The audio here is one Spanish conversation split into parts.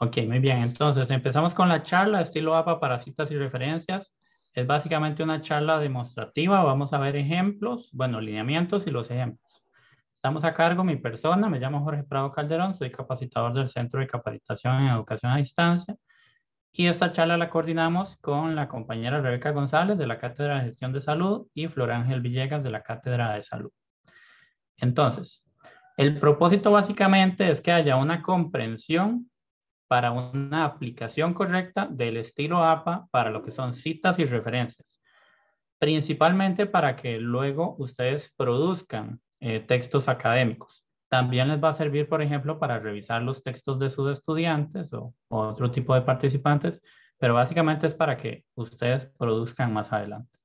Ok, muy bien. Entonces, empezamos con la charla estilo APA para citas y referencias. Es básicamente una charla demostrativa. Vamos a ver ejemplos, bueno, lineamientos y los ejemplos. Estamos a cargo, mi persona, me llamo Jorge Prado Calderón, soy capacitador del Centro de Capacitación en Educación a Distancia. Y esta charla la coordinamos con la compañera Rebeca González de la Cátedra de Gestión de Salud y Flor Ángel Villegas de la Cátedra de Salud. Entonces, el propósito básicamente es que haya una comprensión para una aplicación correcta del estilo APA para lo que son citas y referencias. Principalmente para que luego ustedes produzcan textos académicos. También les va a servir, por ejemplo, para revisar los textos de sus estudiantes o otro tipo de participantes, pero básicamente es para que ustedes produzcan más adelante.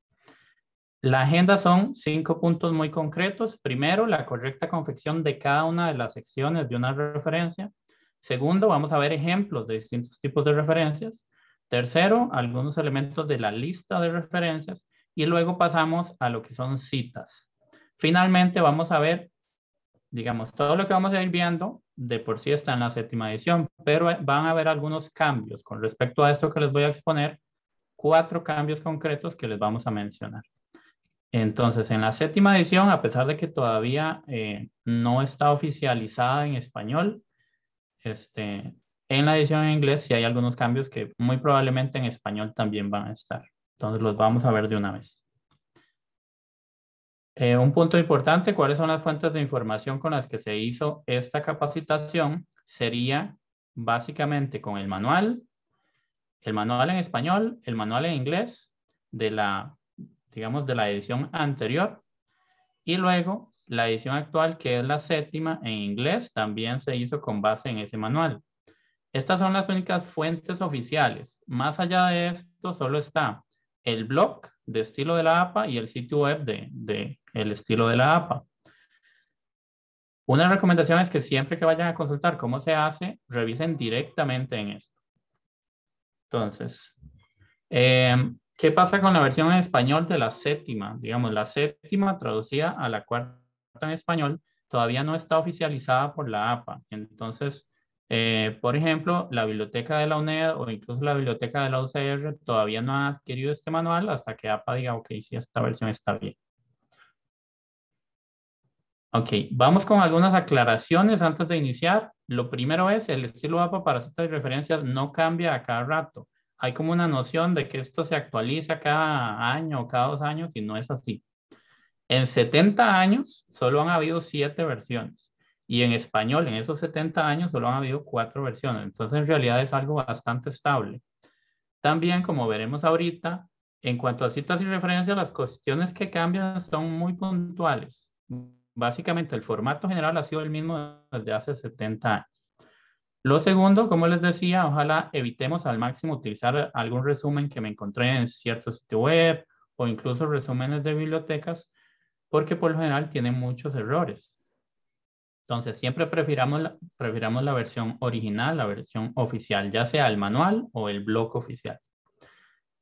La agenda son 5 puntos muy concretos. Primero, la correcta confección de cada una de las secciones de una referencia. Segundo, vamos a ver ejemplos de distintos tipos de referencias. Tercero, algunos elementos de la lista de referencias. Y luego pasamos a lo que son citas. Finalmente, vamos a ver, digamos, todo lo que vamos a ir viendo, de por sí está en la 7ª edición, pero van a haber algunos cambios con respecto a esto que les voy a exponer. 4 cambios concretos que les vamos a mencionar. Entonces, en la 7ª edición, a pesar de que todavía no está oficializada en español, en la edición en inglés sí hay algunos cambios que muy probablemente en español también van a estar. Entonces los vamos a ver de una vez. Un punto importante, ¿cuáles son las fuentes de información con las que se hizo esta capacitación? Sería básicamente con el manual en español, el manual en inglés de la, digamos, de la edición anterior y luego la edición actual, que es la 7ª en inglés, también se hizo con base en ese manual. Estas son las únicas fuentes oficiales. Más allá de esto, solo está el blog de estilo de la APA y el sitio web de el estilo de la APA. Una recomendación es que siempre que vayan a consultar cómo se hace, revisen directamente en esto. Entonces, ¿qué pasa con la versión en español de la 7ª? Digamos, la 7ª traducida a la 4ª. En español, todavía no está oficializada por la APA. Entonces, por ejemplo, la biblioteca de la UNED o incluso la biblioteca de la UCR todavía no ha adquirido este manual hasta que APA diga, ok, sí, esta versión está bien. Ok, vamos con algunas aclaraciones antes de iniciar. Lo primero es, el estilo APA para citas y referencias no cambia a cada rato. Hay como una noción de que esto se actualiza cada año o cada 2 años y no es así. En 70 años solo han habido 7 versiones y en español en esos 70 años solo han habido 4 versiones. Entonces en realidad es algo bastante estable. También, como veremos ahorita, en cuanto a citas y referencias, las cuestiones que cambian son muy puntuales. Básicamente el formato general ha sido el mismo desde hace 70 años. Lo segundo, como les decía, ojalá evitemos al máximo utilizar algún resumen que me encontré en cierto sitio web o incluso resúmenes de bibliotecas, porque por lo general tiene muchos errores. Entonces siempre prefiramos la versión original, la versión oficial, ya sea el manual o el blog oficial.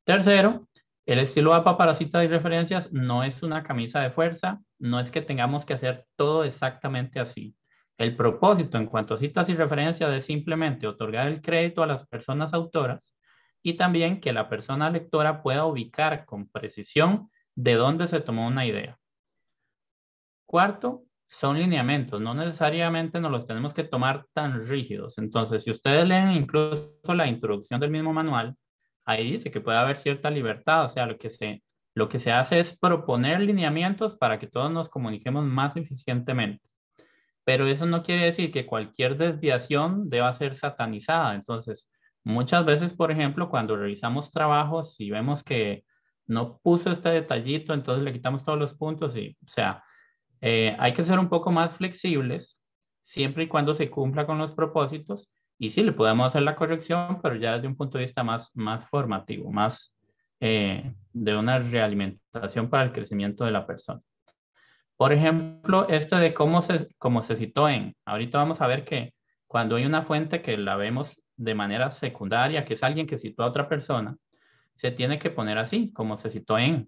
Tercero, el estilo APA para citas y referencias no es una camisa de fuerza, no es que tengamos que hacer todo exactamente así. El propósito en cuanto a citas y referencias es simplemente otorgar el crédito a las personas autoras y también que la persona lectora pueda ubicar con precisión de dónde se tomó una idea. Cuarto, son lineamientos, no necesariamente nos los tenemos que tomar tan rígidos. Entonces, si ustedes leen incluso la introducción del mismo manual, ahí dice que puede haber cierta libertad, o sea, lo que se hace es proponer lineamientos para que todos nos comuniquemos más eficientemente. Pero eso no quiere decir que cualquier desviación deba ser satanizada. Entonces, muchas veces, por ejemplo, cuando revisamos trabajos y vemos que no puso este detallito, entonces le quitamos todos los puntos y, o sea, hay que ser un poco más flexibles siempre y cuando se cumpla con los propósitos y sí le podemos hacer la corrección, pero ya desde un punto de vista más formativo, más de una realimentación para el crecimiento de la persona. Por ejemplo, de cómo se citó en, ahorita vamos a ver que cuando hay una fuente que la vemos de manera secundaria, que es alguien que citó a otra persona, se tiene que poner así, como se citó en.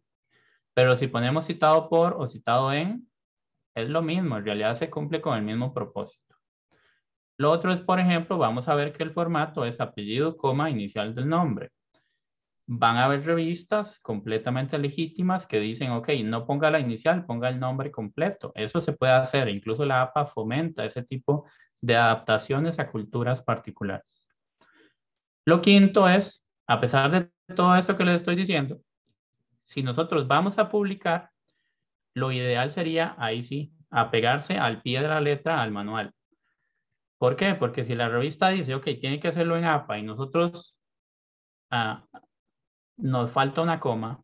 Pero si ponemos citado por o citado en, es lo mismo, en realidad se cumple con el mismo propósito. Lo otro es, por ejemplo, vamos a ver que el formato es apellido, coma, inicial del nombre. Van a haber revistas completamente legítimas que dicen, ok, no ponga la inicial, ponga el nombre completo. Eso se puede hacer, incluso la APA fomenta ese tipo de adaptaciones a culturas particulares. Lo quinto es, a pesar de todo esto que les estoy diciendo, si nosotros vamos a publicar, lo ideal sería, ahí sí, apegarse al pie de la letra, al manual. ¿Por qué? Porque si la revista dice, ok, tiene que hacerlo en APA y nosotros nos falta una coma,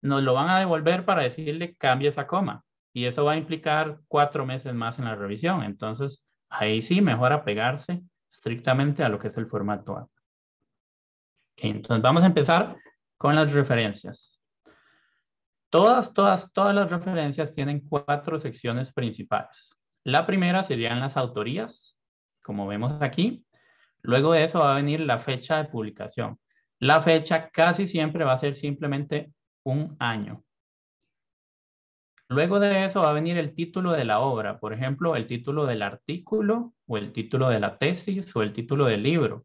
nos lo van a devolver para decirle, cambie esa coma. Y eso va a implicar 4 meses más en la revisión. Entonces, ahí sí, mejor apegarse estrictamente a lo que es el formato APA. Okay, entonces, vamos a empezar con las referencias. Todas las referencias tienen 4 secciones principales. La primera serían las autorías, como vemos aquí. Luego de eso va a venir la fecha de publicación. La fecha casi siempre va a ser simplemente un año. Luego de eso va a venir el título de la obra. Por ejemplo, el título del artículo, o el título de la tesis, o el título del libro.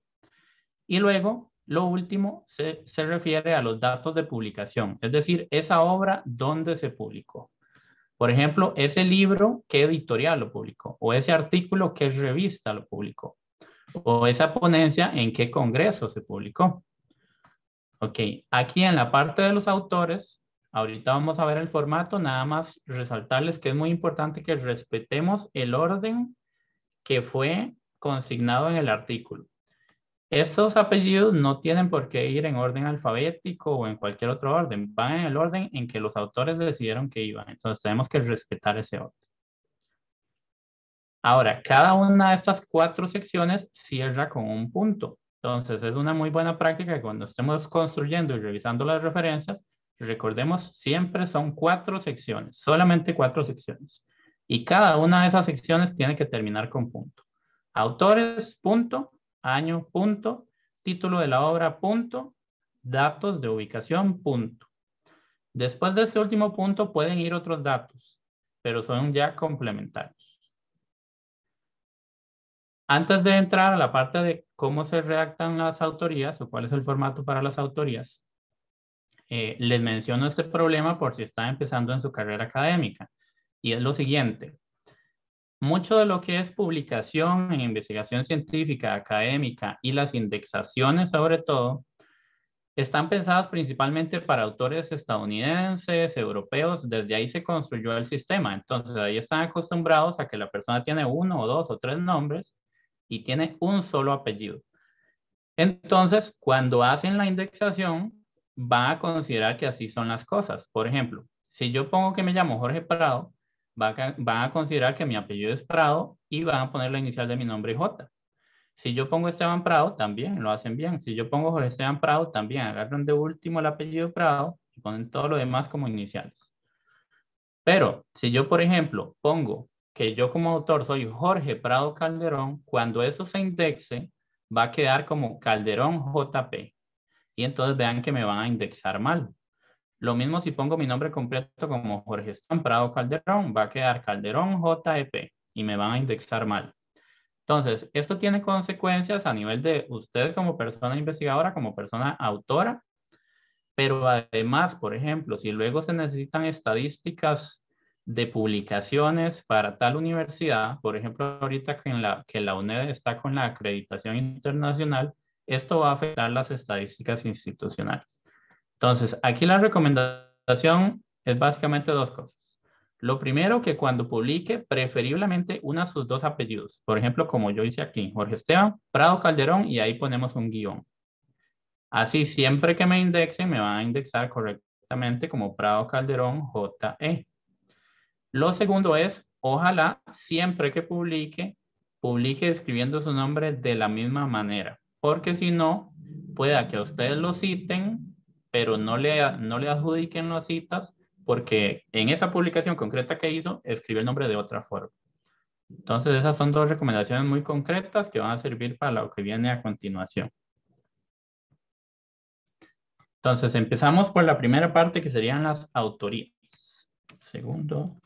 Y luego, lo último, se refiere a los datos de publicación. Es decir, esa obra, ¿dónde se publicó? Por ejemplo, ese libro, ¿qué editorial lo publicó? O ese artículo, ¿qué revista lo publicó? O esa ponencia, ¿en qué congreso se publicó? Ok, aquí en la parte de los autores, ahorita vamos a ver el formato, nada más resaltarles que es muy importante que respetemos el orden que fue consignado en el artículo. Estos apellidos no tienen por qué ir en orden alfabético o en cualquier otro orden. Van en el orden en que los autores decidieron que iban. Entonces tenemos que respetar ese orden. Ahora, cada una de estas 4 secciones cierra con un punto. Entonces es una muy buena práctica que cuando estemos construyendo y revisando las referencias, recordemos siempre son 4 secciones, solamente 4 secciones. Y cada una de esas secciones tiene que terminar con punto. Autores, punto. Año, punto. Título de la obra, punto. Datos de ubicación, punto. Después de este último punto pueden ir otros datos, pero son ya complementarios. Antes de entrar a la parte de cómo se redactan las autorías o cuál es el formato para las autorías, les menciono este problema por si están empezando en su carrera académica. Y es lo siguiente. Mucho de lo que es publicación en investigación científica, académica y las indexaciones sobre todo, están pensadas principalmente para autores estadounidenses, europeos, desde ahí se construyó el sistema. Entonces ahí están acostumbrados a que la persona tiene 1 o 2 o 3 nombres y tiene un solo apellido. Entonces cuando hacen la indexación van a considerar que así son las cosas. Por ejemplo, si yo pongo que me llamo Jorge Prado, van a considerar que mi apellido es Prado y van a poner la inicial de mi nombre J. Si yo pongo Esteban Prado, también lo hacen bien. Si yo pongo Jorge Esteban Prado, también agarran de último el apellido Prado y ponen todo lo demás como iniciales. Pero si yo, por ejemplo, pongo que yo como autor soy Jorge Prado Calderón, cuando eso se indexe, va a quedar como Calderón JP. Y entonces vean que me van a indexar mal. Lo mismo si pongo mi nombre completo como Jorge Esteban Prado Calderón, va a quedar Calderón JEP y me van a indexar mal. Entonces, esto tiene consecuencias a nivel de usted como persona investigadora, como persona autora, pero además, por ejemplo, si luego se necesitan estadísticas de publicaciones para tal universidad, por ejemplo, ahorita que la UNED está con la acreditación internacional, esto va a afectar las estadísticas institucionales. Entonces, aquí la recomendación es básicamente 2 cosas. Lo primero, que cuando publique, preferiblemente una de sus 2 apellidos. Por ejemplo, como yo hice aquí, Jorge Esteban Prado Calderón, y ahí ponemos un guión. Así, siempre que me indexen, me van a indexar correctamente como Prado Calderón JE. Lo segundo es, ojalá, siempre que publique escribiendo su nombre de la misma manera. Porque si no, pueda que a ustedes lo citen, pero no le adjudiquen las citas porque en esa publicación concreta que hizo, escribió el nombre de otra forma. Entonces, esas son 2 recomendaciones muy concretas que van a servir para lo que viene a continuación. Entonces, empezamos por la primera parte que serían las autorías. Segundo.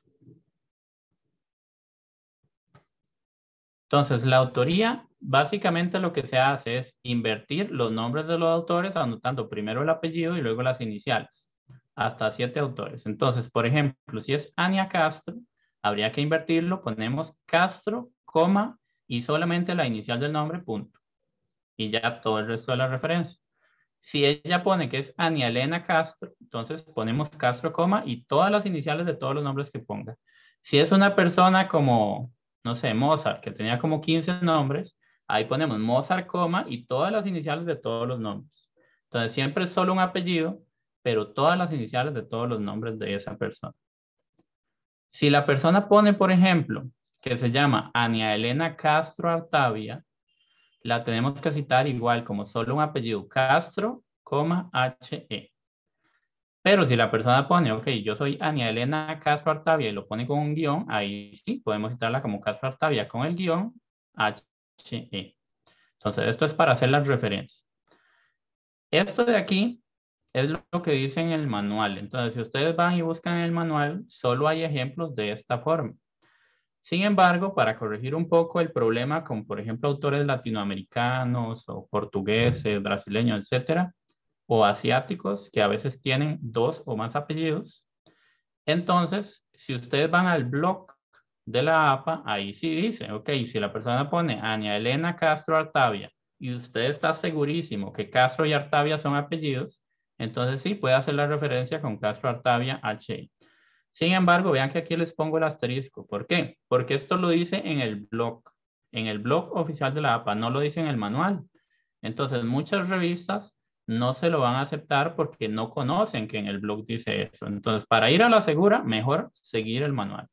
Entonces, la autoría, básicamente lo que se hace es invertir los nombres de los autores, anotando primero el apellido y luego las iniciales, hasta 7 autores. Entonces, por ejemplo, si es Ania Castro, habría que invertirlo, ponemos Castro, coma, y solamente la inicial del nombre, punto. Y ya todo el resto de la referencia. Si ella pone que es Ania Elena Castro, entonces ponemos Castro, coma, y todas las iniciales de todos los nombres que ponga. Si es una persona como, no sé, Mozart, que tenía como 15 nombres, ahí ponemos Mozart, coma, y todas las iniciales de todos los nombres. Entonces siempre es solo un apellido, pero todas las iniciales de todos los nombres de esa persona. Si la persona pone, por ejemplo, que se llama Ania Elena Castro Artavia, la tenemos que citar igual como solo un apellido, Castro, coma, HE. Pero si la persona pone, ok, yo soy Ania Elena Castro Artavia y lo pone con un guión, ahí sí podemos citarla como Castro Artavia con el guión, HE. Entonces esto es para hacer las referencias. Esto de aquí es lo que dice en el manual. Entonces si ustedes van y buscan en el manual, solo hay ejemplos de esta forma. Sin embargo, para corregir un poco el problema con, por ejemplo, autores latinoamericanos o portugueses, brasileños, etcétera, o asiáticos que a veces tienen 2 o más apellidos, entonces, si ustedes van al blog de la APA, ahí sí dice, ok, si la persona pone Ania Elena Castro Artavia y usted está segurísimo que Castro y Artavia son apellidos, entonces sí puede hacer la referencia con Castro Artavia HI. Sin embargo, vean que aquí les pongo el asterisco. ¿Por qué? Porque esto lo dice en el blog oficial de la APA, no lo dice en el manual. Entonces, muchas revistas no se lo van a aceptar porque no conocen que en el blog dice eso. Entonces, para ir a la segura, mejor seguir el manual.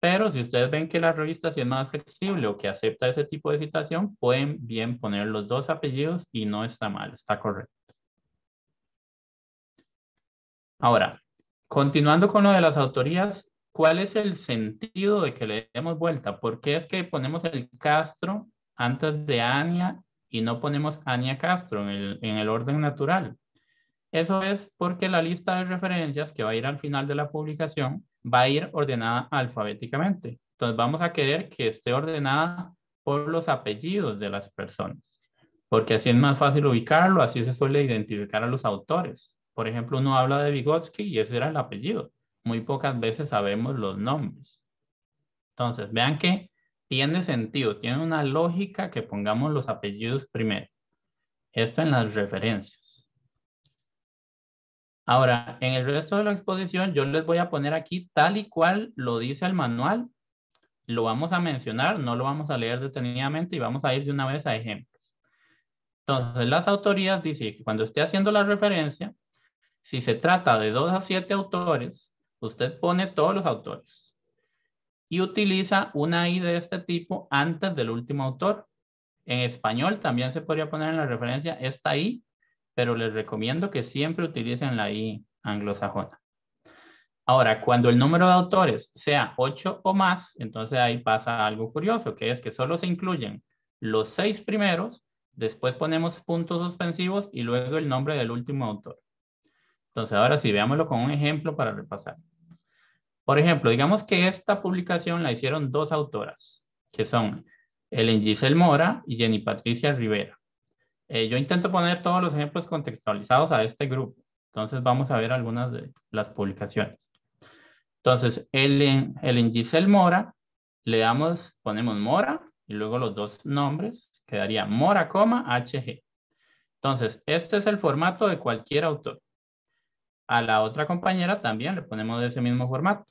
Pero si ustedes ven que la revista sí es más flexible o que acepta ese tipo de citación, pueden bien poner los 2 apellidos y no está mal, está correcto. Ahora, continuando con lo de las autorías, ¿cuál es el sentido de que le demos vuelta? ¿Por qué es que ponemos el Castro antes de Ania y no ponemos Ania Castro en el orden natural? Eso es porque la lista de referencias que va a ir al final de la publicación va a ir ordenada alfabéticamente. Entonces vamos a querer que esté ordenada por los apellidos de las personas, porque así es más fácil ubicarlo, así se suele identificar a los autores. Por ejemplo, uno habla de Vygotsky y ese era el apellido. Muy pocas veces sabemos los nombres. Entonces, vean que tiene sentido, tiene una lógica que pongamos los apellidos primero. Esto en las referencias. Ahora, en el resto de la exposición, yo les voy a poner aquí tal y cual lo dice el manual. Lo vamos a mencionar, no lo vamos a leer detenidamente y vamos a ir de una vez a ejemplos. Entonces, las autorías dicen que cuando esté haciendo la referencia, si se trata de 2 a 7 autores, usted pone todos los autores y utiliza una I de este tipo antes del último autor. En español también se podría poner en la referencia esta I, pero les recomiendo que siempre utilicen la I anglosajona. Ahora, cuando el número de autores sea 8 o más, entonces ahí pasa algo curioso, que es que solo se incluyen los 6 primeros, después ponemos puntos suspensivos y luego el nombre del último autor. Entonces, ahora sí, veámoslo con un ejemplo para repasar. Por ejemplo, digamos que esta publicación la hicieron 2 autoras, que son Ellen Giselle Mora y Jenny Patricia Rivera. Yo intento poner todos los ejemplos contextualizados a este grupo. Entonces, vamos a ver algunas de las publicaciones. Entonces, Ellen Giselle Mora, le damos, ponemos Mora y luego los 2 nombres, quedaría Mora, coma, HG. Entonces, este es el formato de cualquier autor. A la otra compañera también le ponemos de ese mismo formato.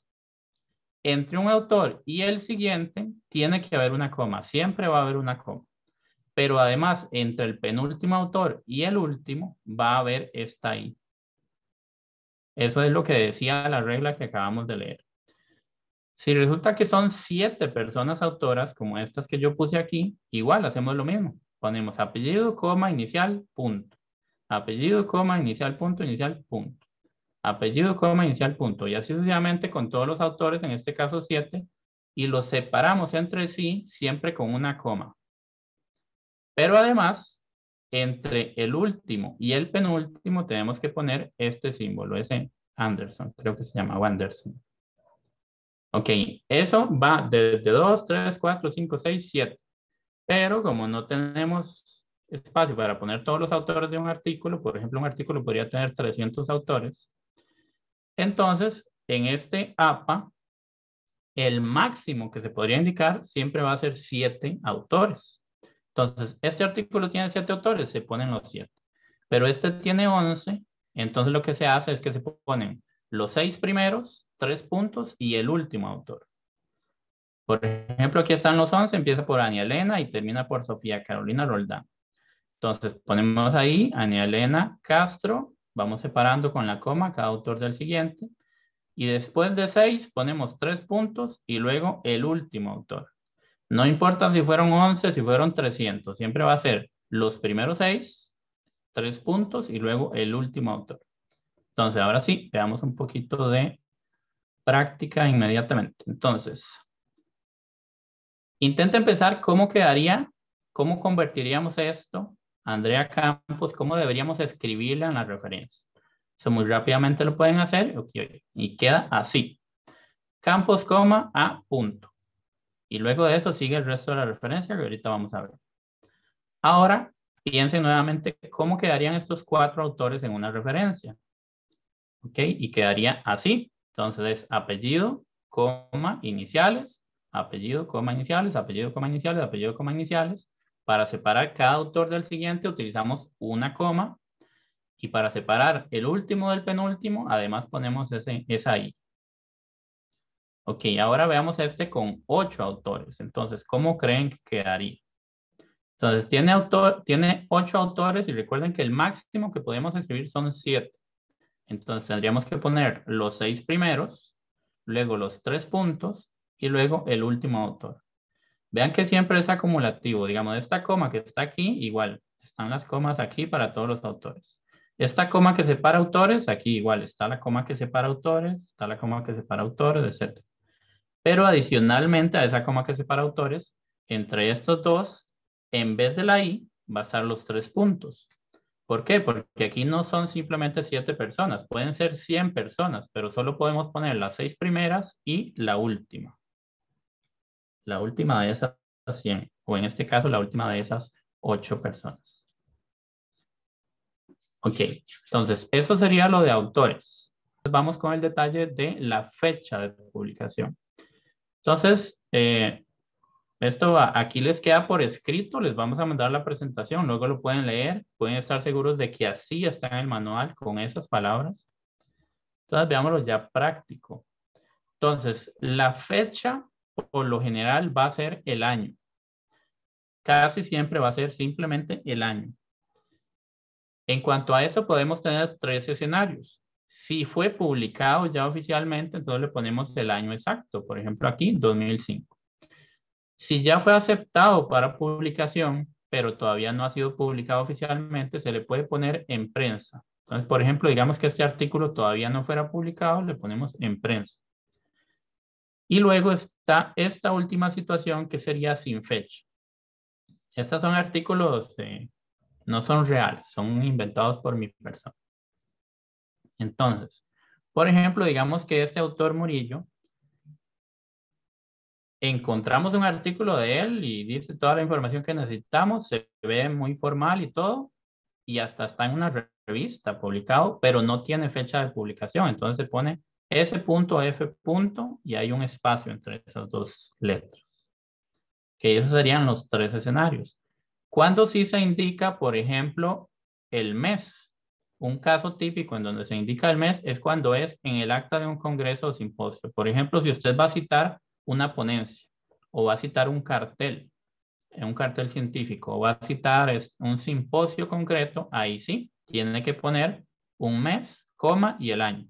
Entre un autor y el siguiente tiene que haber una coma. Siempre va a haber una coma. Pero además, entre el penúltimo autor y el último, va a haber esta I. Eso es lo que decía la regla que acabamos de leer. Si resulta que son 7 personas autoras, como estas que yo puse aquí, igual hacemos lo mismo. Ponemos apellido, coma, inicial, punto. Apellido, coma, inicial, punto, inicial, punto. Apellido, coma, inicial, punto. Y así sucesivamente con todos los autores, en este caso 7, y los separamos entre sí siempre con una coma. Pero además, entre el último y el penúltimo tenemos que poner este símbolo, ese Anderson, creo que se llama Anderson. Ok, eso va desde 2, 3, 4, 5, 6, 7. Pero como no tenemos espacio para poner todos los autores de un artículo, por ejemplo, un artículo podría tener 300 autores. Entonces, en este APA, el máximo que se podría indicar siempre va a ser 7 autores. Entonces, este artículo tiene 7 autores, se ponen los 7. Pero este tiene 11, entonces lo que se hace es que se ponen los 6 primeros, 3 puntos y el último autor. Por ejemplo, aquí están los 11, empieza por Ania Elena y termina por Sofía Carolina Roldán. Entonces ponemos ahí Ania Elena Castro, vamos separando con la coma cada autor del siguiente. Y después de 6 ponemos 3 puntos y luego el último autor. No importa si fueron 11, si fueron 300, siempre va a ser los primeros 6, 3 puntos y luego el último autor. Entonces ahora sí, veamos un poquito de práctica inmediatamente. Entonces, intenten pensar cómo quedaría, cómo convertiríamos esto, Andrea Campos, cómo deberíamos escribirla en la referencia. Eso muy rápidamente lo pueden hacer, okay, y queda así. Campos, coma, a, punto. Y luego de eso sigue el resto de la referencia que ahorita vamos a ver. Ahora, piensen nuevamente cómo quedarían estos 4 autores en una referencia. Ok, y quedaría así. Entonces, apellido, coma, iniciales, apellido, coma, iniciales, apellido, coma, iniciales, apellido, coma, iniciales. Para separar cada autor del siguiente utilizamos una coma. Y para separar el último del penúltimo, además ponemos esa I. Ok, ahora veamos este con 8 autores. Entonces, ¿cómo creen que quedaría? Entonces, tiene 8 autores y recuerden que el máximo que podemos escribir son 7. Entonces, tendríamos que poner los 6 primeros, luego los 3 puntos y luego el último autor. Vean que siempre es acumulativo. Digamos, esta coma que está aquí, igual. Están las comas aquí para todos los autores. Esta coma que separa autores, aquí igual está la coma que separa autores, está la coma que separa autores, etc. Pero adicionalmente a esa coma que separa autores, entre estos dos, en vez de la I, va a estar los 3 puntos. ¿Por qué? Porque aquí no son simplemente 7 personas, pueden ser 100 personas, pero solo podemos poner las 6 primeras y la última. La última de esas 100, o en este caso la última de esas 8 personas. Ok, entonces eso sería lo de autores. Vamos con el detalle de la fecha de publicación. Entonces, esto va, aquí les queda por escrito, les vamos a mandar la presentación, luego lo pueden leer, pueden estar seguros de que así está en el manual con esas palabras. Entonces, veámoslo ya práctico. Entonces, la fecha por lo general va a ser el año. Casi siempre va a ser simplemente el año. En cuanto a eso, podemos tener 3 escenarios. Si fue publicado ya oficialmente, entonces le ponemos el año exacto. Por ejemplo, aquí, 2005. Si ya fue aceptado para publicación, pero todavía no ha sido publicado oficialmente, se le puede poner en prensa. Entonces, por ejemplo, digamos que este artículo todavía no fuera publicado, le ponemos en prensa. Y luego está esta última situación que sería sin fecha. Estos son artículos... no son reales, son inventados por mi persona. Entonces, por ejemplo, digamos que este autor Murillo, encontramos un artículo de él y dice toda la información que necesitamos, se ve muy formal y todo, y hasta está en una revista publicado, pero no tiene fecha de publicación. Entonces se pone S.F. y hay un espacio entre esas dos letras. Que esos serían los 3 escenarios. ¿Cuándo sí se indica, por ejemplo, el mes? Un caso típico en donde se indica el mes es cuando es en el acta de un congreso o simposio. Por ejemplo, si usted va a citar una ponencia o va a citar un cartel científico o va a citar un simposio concreto, ahí sí, tiene que poner un mes, coma y el año.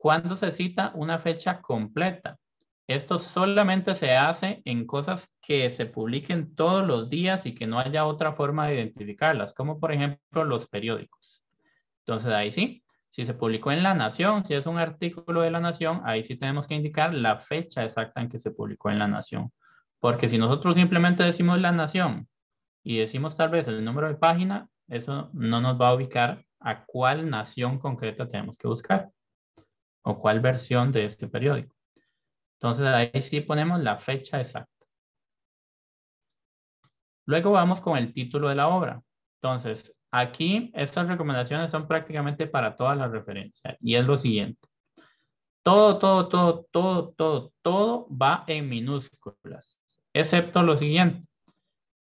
¿Cuándo se cita una fecha completa? Esto solamente se hace en cosas que se publiquen todos los días y que no haya otra forma de identificarlas, como por ejemplo los periódicos. Entonces ahí sí, si se publicó en La Nación, si es un artículo de La Nación, ahí sí tenemos que indicar la fecha exacta en que se publicó en La Nación. Porque si nosotros simplemente decimos La Nación y decimos tal vez el número de página, eso no nos va a ubicar a cuál nación concreta tenemos que buscar o cuál versión de este periódico. Entonces ahí sí ponemos la fecha exacta. Luego vamos con el título de la obra. Entonces aquí estas recomendaciones son prácticamente para todas las referencias. Y es lo siguiente. Todo va en minúsculas. Excepto lo siguiente.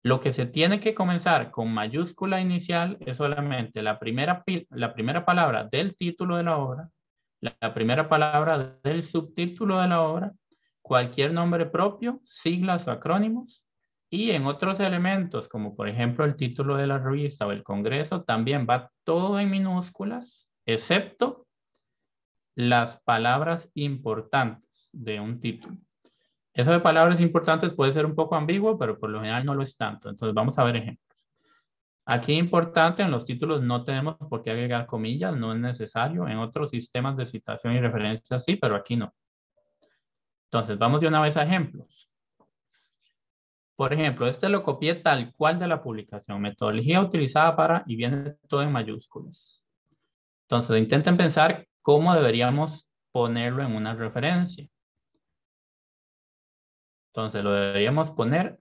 Lo que se tiene que comenzar con mayúscula inicial es solamente la primera palabra del título de la obra, la primera palabra del subtítulo de la obra, cualquier nombre propio, siglas o acrónimos, y en otros elementos, como por ejemplo el título de la revista o el congreso, también va todo en minúsculas, excepto las palabras importantes de un título. Eso de palabras importantes puede ser un poco ambiguo, pero por lo general no lo es tanto. Entonces vamos a ver ejemplos. Aquí importante, en los títulos no tenemos por qué agregar comillas, no es necesario. En otros sistemas de citación y referencia sí, pero aquí no. Entonces vamos de una vez a ejemplos. Por ejemplo, este lo copié tal cual de la publicación. Metodología utilizada para, y viene todo en mayúsculas. Entonces intenten pensar cómo deberíamos ponerlo en una referencia. Entonces lo deberíamos poner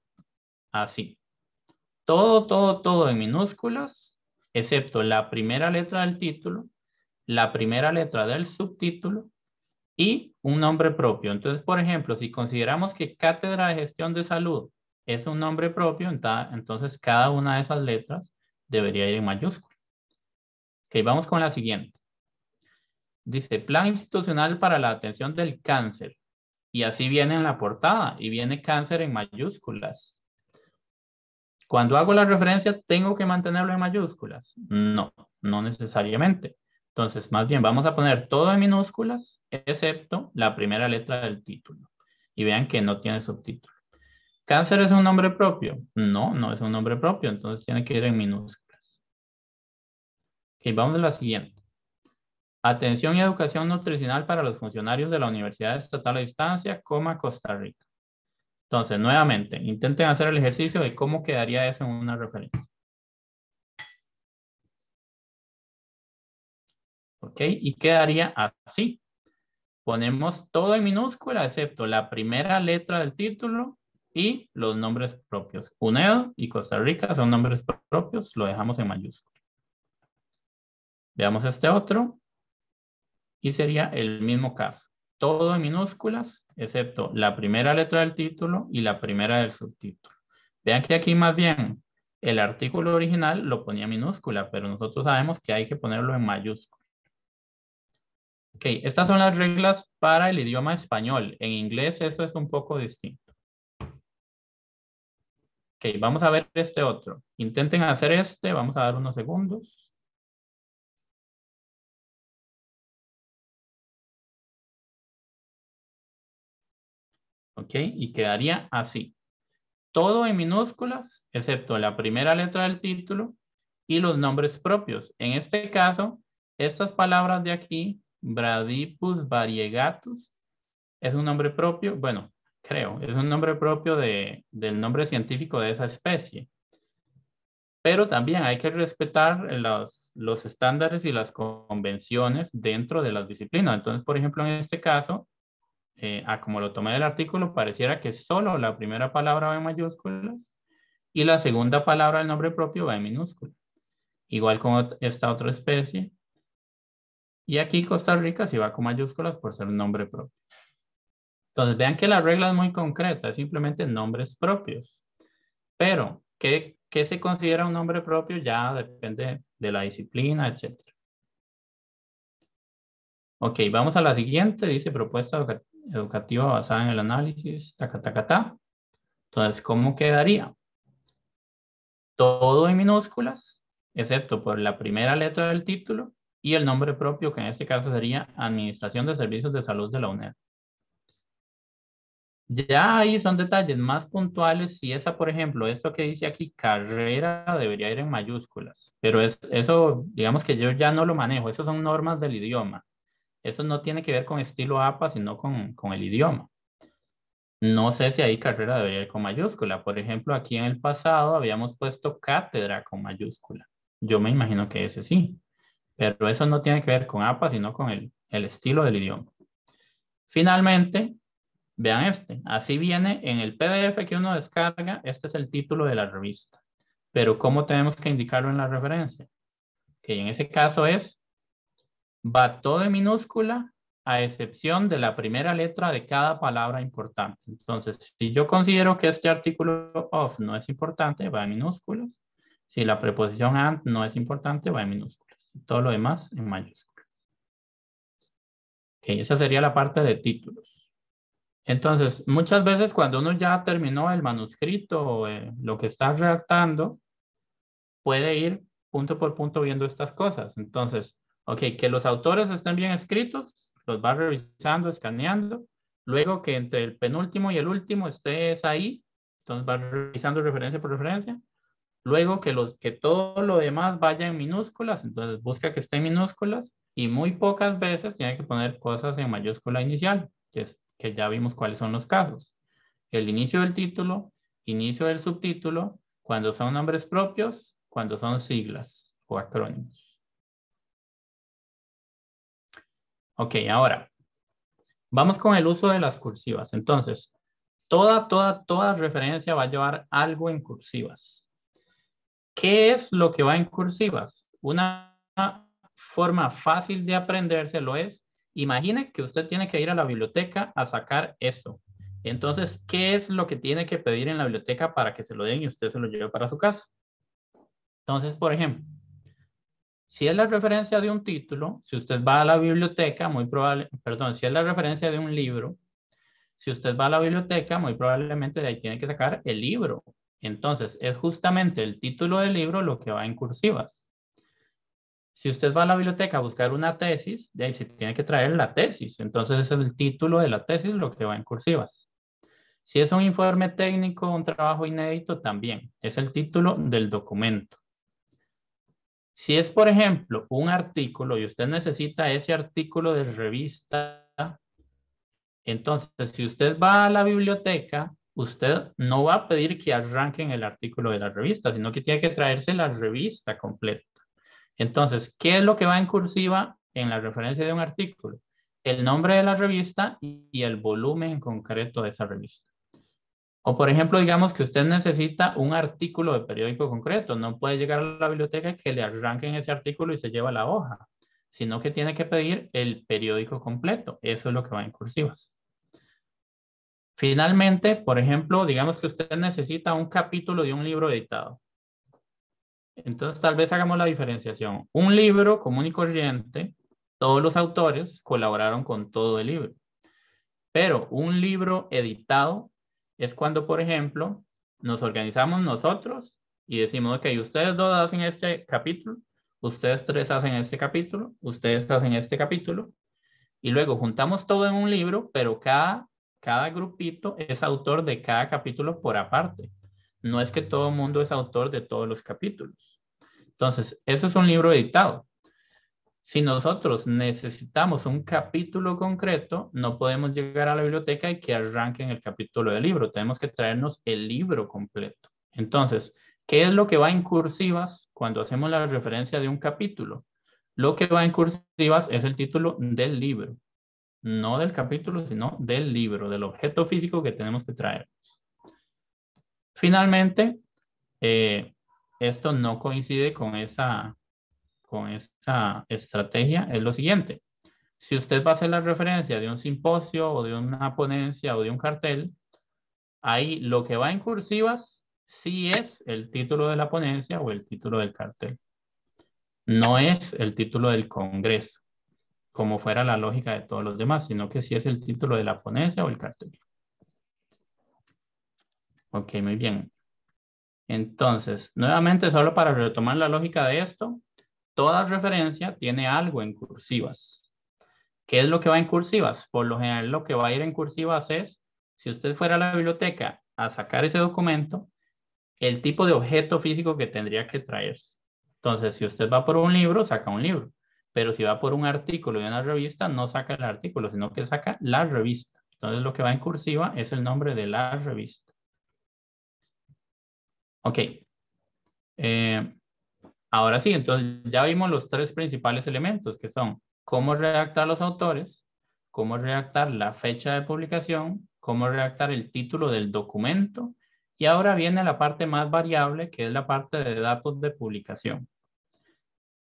así. Todo en minúsculas, excepto la primera letra del título, la primera letra del subtítulo y un nombre propio. Entonces, por ejemplo, si consideramos que Cátedra de Gestión de Salud es un nombre propio, entonces cada una de esas letras debería ir en mayúsculas. Ok, vamos con la siguiente. Dice, Plan Institucional para la Atención del Cáncer. Y así viene en la portada, y viene cáncer en mayúsculas. Cuando hago la referencia, ¿tengo que mantenerlo en mayúsculas? No, no necesariamente. Entonces, más bien, vamos a poner todo en minúsculas, excepto la primera letra del título. Y vean que no tiene subtítulo. ¿Cáncer es un nombre propio? No, no es un nombre propio, entonces tiene que ir en minúsculas. Ok, vamos a la siguiente. Atención y educación nutricional para los funcionarios de la Universidad Estatal a Distancia, Costa Rica. Entonces, nuevamente, intenten hacer el ejercicio de cómo quedaría eso en una referencia. Ok, y quedaría así. Ponemos todo en minúscula, excepto la primera letra del título y los nombres propios. UNED y Costa Rica son nombres propios, lo dejamos en mayúscula. Veamos este otro. Y sería el mismo caso. Todo en minúsculas, excepto la primera letra del título y la primera del subtítulo. Vean que aquí más bien el artículo original lo ponía en minúscula, pero nosotros sabemos que hay que ponerlo en mayúscula. Ok, estas son las reglas para el idioma español. En inglés eso es un poco distinto. Ok, vamos a ver este otro. Intenten hacer este, vamos a dar unos segundos. Ok, y quedaría así. Todo en minúsculas, excepto la primera letra del título y los nombres propios. En este caso, estas palabras de aquí, Bradypus variegatus, es un nombre propio, bueno, creo, es un nombre propio del nombre científico de esa especie. Pero también hay que respetar los estándares y las convenciones dentro de las disciplinas. Entonces, por ejemplo, en este caso, como lo tomé del artículo, pareciera que solo la primera palabra va en mayúsculas y la segunda palabra del nombre propio va en minúscula. Igual con esta otra especie. Y aquí Costa Rica sí va con mayúsculas por ser un nombre propio. Entonces vean que la regla es muy concreta, es simplemente nombres propios. Pero, ¿qué se considera un nombre propio? Ya depende de la disciplina, etc. Ok, vamos a la siguiente. Dice propuesta educativa basada en el análisis, Entonces, ¿cómo quedaría? Todo en minúsculas, excepto por la primera letra del título y el nombre propio, que en este caso sería Administración de Servicios de Salud de la UNED. Ya ahí son detalles más puntuales. Si esa, por ejemplo, esto que dice aquí, carrera, debería ir en mayúsculas. Pero eso, digamos que yo ya no lo manejo. Esas son normas del idioma. Eso no tiene que ver con estilo APA, sino con el idioma. No sé si ahí carrera debería ir con mayúscula. Por ejemplo, aquí en el pasado habíamos puesto cátedra con mayúscula. Yo me imagino que ese sí. Pero eso no tiene que ver con APA, sino con el estilo del idioma. Finalmente, Vean este, así viene en el PDF que uno descarga, este es el título de la revista. Pero ¿cómo tenemos que indicarlo en la referencia? Que en ese caso es, va todo en minúscula a excepción de la primera letra de cada palabra importante. Entonces, si yo considero que este artículo of no es importante, va en minúsculas. Si la preposición and no es importante, va en minúsculas. Todo lo demás en mayúsculas. Okay, esa sería la parte de títulos. Entonces, muchas veces cuando uno ya terminó el manuscrito o lo que está redactando, puede ir punto por punto viendo estas cosas. Entonces, ok, que los autores estén bien escritos, los va revisando, escaneando. Luego que entre el penúltimo y el último estés ahí, entonces va revisando referencia por referencia. Luego que todo lo demás vaya en minúsculas, entonces busca que esté en minúsculas y muy pocas veces tiene que poner cosas en mayúscula inicial, que es que ya vimos cuáles son los casos. El inicio del título, inicio del subtítulo, cuando son nombres propios, cuando son siglas o acrónimos. Ok, ahora, vamos con el uso de las cursivas. Entonces, toda referencia va a llevar algo en cursivas. ¿Qué es lo que va en cursivas? Una forma fácil de aprendérselo es, imagine que usted tiene que ir a la biblioteca a sacar eso. Entonces, ¿qué es lo que tiene que pedir en la biblioteca para que se lo den y usted se lo lleve para su casa? Entonces, por ejemplo, si es la referencia de un título, si usted va a la biblioteca, muy probable, perdón, si es la referencia de un libro, si usted va a la biblioteca, muy probablemente de ahí tiene que sacar el libro. Entonces, es justamente el título del libro lo que va en cursivas. Si usted va a la biblioteca a buscar una tesis, de ahí se tiene que traer la tesis. Entonces, ese es el título de la tesis, lo que va en cursivas. Si es un informe técnico, un trabajo inédito, también es el título del documento. Si es, por ejemplo, un artículo y usted necesita ese artículo de revista, entonces, si usted va a la biblioteca, usted no va a pedir que arranquen el artículo de la revista, sino que tiene que traerse la revista completa. Entonces, ¿qué es lo que va en cursiva en la referencia de un artículo? El nombre de la revista y el volumen en concreto de esa revista. O por ejemplo, digamos que usted necesita un artículo de periódico concreto. No puede llegar a la biblioteca y que le arranquen ese artículo y se lleva la hoja, sino que tiene que pedir el periódico completo. Eso es lo que va en cursivas. Finalmente, por ejemplo, digamos que usted necesita un capítulo de un libro editado. Entonces, tal vez hagamos la diferenciación. Un libro común y corriente, todos los autores colaboraron con todo el libro. Pero un libro editado es cuando, por ejemplo, nos organizamos nosotros y decimos, ok, ustedes dos hacen este capítulo, ustedes tres hacen este capítulo, ustedes hacen este capítulo, y luego juntamos todo en un libro, pero cada grupito es autor de cada capítulo por aparte. No es que todo el mundo es autor de todos los capítulos. Entonces, eso es un libro editado. Si nosotros necesitamos un capítulo concreto, no podemos llegar a la biblioteca y que arranquen el capítulo del libro. Tenemos que traernos el libro completo. Entonces, ¿qué es lo que va en cursivas cuando hacemos la referencia de un capítulo? Lo que va en cursivas es el título del libro. No del capítulo, sino del libro, del objeto físico que tenemos que traer. Finalmente, esto no coincide con esa estrategia. Es lo siguiente. Si usted va a hacer la referencia de un simposio o de una ponencia o de un cartel, ahí lo que va en cursivas sí es el título de la ponencia o el título del cartel. No es el título del congreso, como fuera la lógica de todos los demás, sino que sí es el título de la ponencia o el cartel. Ok, muy bien. Entonces, nuevamente, solo para retomar la lógica de esto, toda referencia tiene algo en cursivas. ¿Qué es lo que va en cursivas? Por lo general, lo que va a ir en cursivas es, si usted fuera a la biblioteca a sacar ese documento, el tipo de objeto físico que tendría que traerse. Entonces, si usted va por un libro, saca un libro. Pero si va por un artículo de una revista, no saca el artículo, sino que saca la revista. Entonces, lo que va en cursiva es el nombre de la revista. Ok, ahora sí, entonces ya vimos los tres principales elementos que son cómo redactar los autores, cómo redactar la fecha de publicación, cómo redactar el título del documento, y ahora viene la parte más variable, que es la parte de datos de publicación.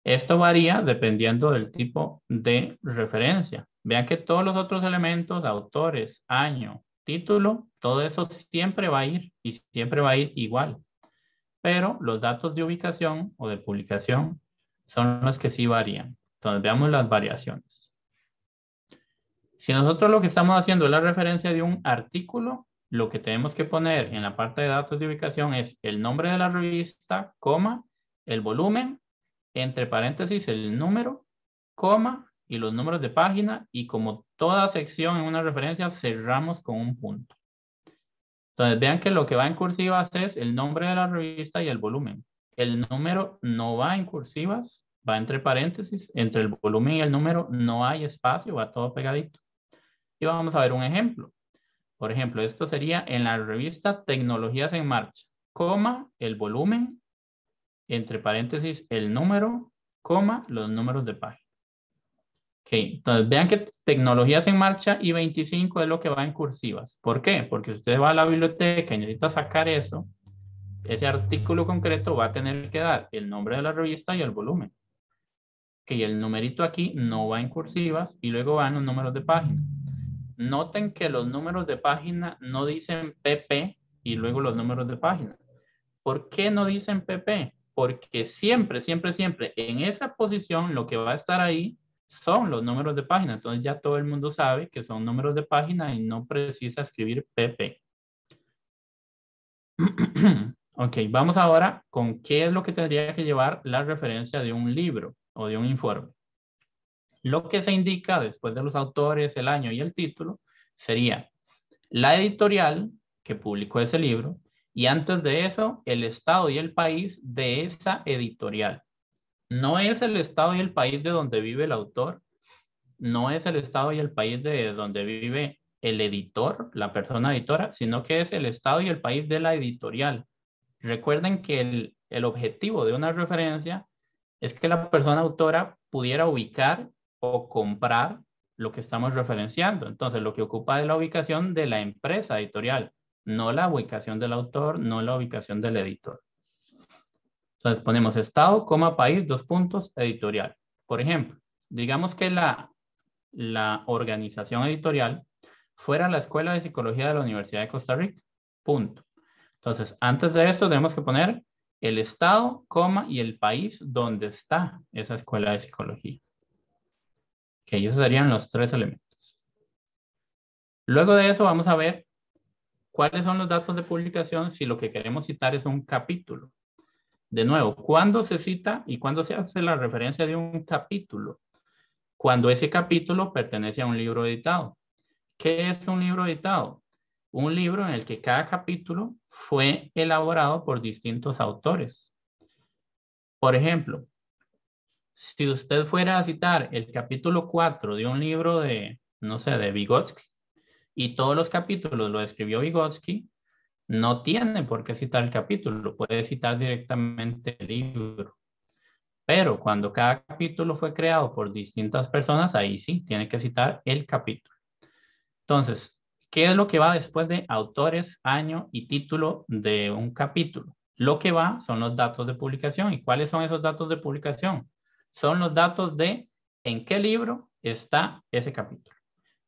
Esto varía dependiendo del tipo de referencia. Vean que todos los otros elementos, autores, año, título, todo eso siempre va a ir y siempre va a ir igual. Pero los datos de ubicación o de publicación son los que sí varían. Entonces veamos las variaciones. Si nosotros lo que estamos haciendo es la referencia de un artículo, lo que tenemos que poner en la parte de datos de ubicación es el nombre de la revista, coma, el volumen, entre paréntesis el número, coma, y los números de página, y como toda sección en una referencia cerramos con un punto. Entonces vean que lo que va en cursivas es el nombre de la revista y el volumen. El número no va en cursivas, va entre paréntesis, entre el volumen y el número no hay espacio, va todo pegadito. Y vamos a ver un ejemplo. Por ejemplo, esto sería en la revista Tecnologías en Marcha, coma, el volumen, entre paréntesis el número, coma, los números de página. Ok, entonces vean que Tecnologías en Marcha y 25 es lo que va en cursivas. ¿Por qué? Porque si usted va a la biblioteca y necesita sacar eso, ese artículo concreto va a tener que dar el nombre de la revista y el volumen. Ok, el numerito aquí no va en cursivas y luego van los números de página. Noten que los números de página no dicen PP y luego los números de página. ¿Por qué no dicen PP? Porque siempre, siempre, siempre en esa posición lo que va a estar ahí son los números de página. Entonces ya todo el mundo sabe que son números de página y no precisa escribir PP. Ok, vamos ahora con qué es lo que tendría que llevar la referencia de un libro o de un informe. Lo que se indica después de los autores, el año y el título sería la editorial que publicó ese libro, y antes de eso, el estado y el país de esa editorial. No es el estado y el país de donde vive el autor, no es el estado y el país de donde vive el editor, la persona editora, sino que es el estado y el país de la editorial. Recuerden que el objetivo de una referencia es que la persona autora pudiera ubicar o comprar lo que estamos referenciando. Entonces, lo que ocupa es la ubicación de la empresa editorial, no la ubicación del autor, no la ubicación del editor. Entonces ponemos estado, coma, país, dos puntos, editorial. Por ejemplo, digamos que la organización editorial fuera la Escuela de Psicología de la Universidad de Costa Rica, punto. Entonces, antes de esto tenemos que poner el estado, coma, y el país donde está esa Escuela de Psicología. Ok, esos serían los tres elementos. Luego de eso vamos a ver cuáles son los datos de publicación si lo que queremos citar es un capítulo. De nuevo, ¿cuándo se cita y cuándo se hace la referencia de un capítulo? Cuando ese capítulo pertenece a un libro editado. ¿Qué es un libro editado? Un libro en el que cada capítulo fue elaborado por distintos autores. Por ejemplo, si usted fuera a citar el capítulo 4 de un libro de, no sé, de Vygotsky, y todos los capítulos lo escribió Vygotsky, no tiene por qué citar el capítulo, puede citar directamente el libro. Pero cuando cada capítulo fue creado por distintas personas, ahí sí, tiene que citar el capítulo. Entonces, ¿qué es lo que va después de autores, año y título de un capítulo? Lo que va son los datos de publicación. ¿Y cuáles son esos datos de publicación? Son los datos de en qué libro está ese capítulo.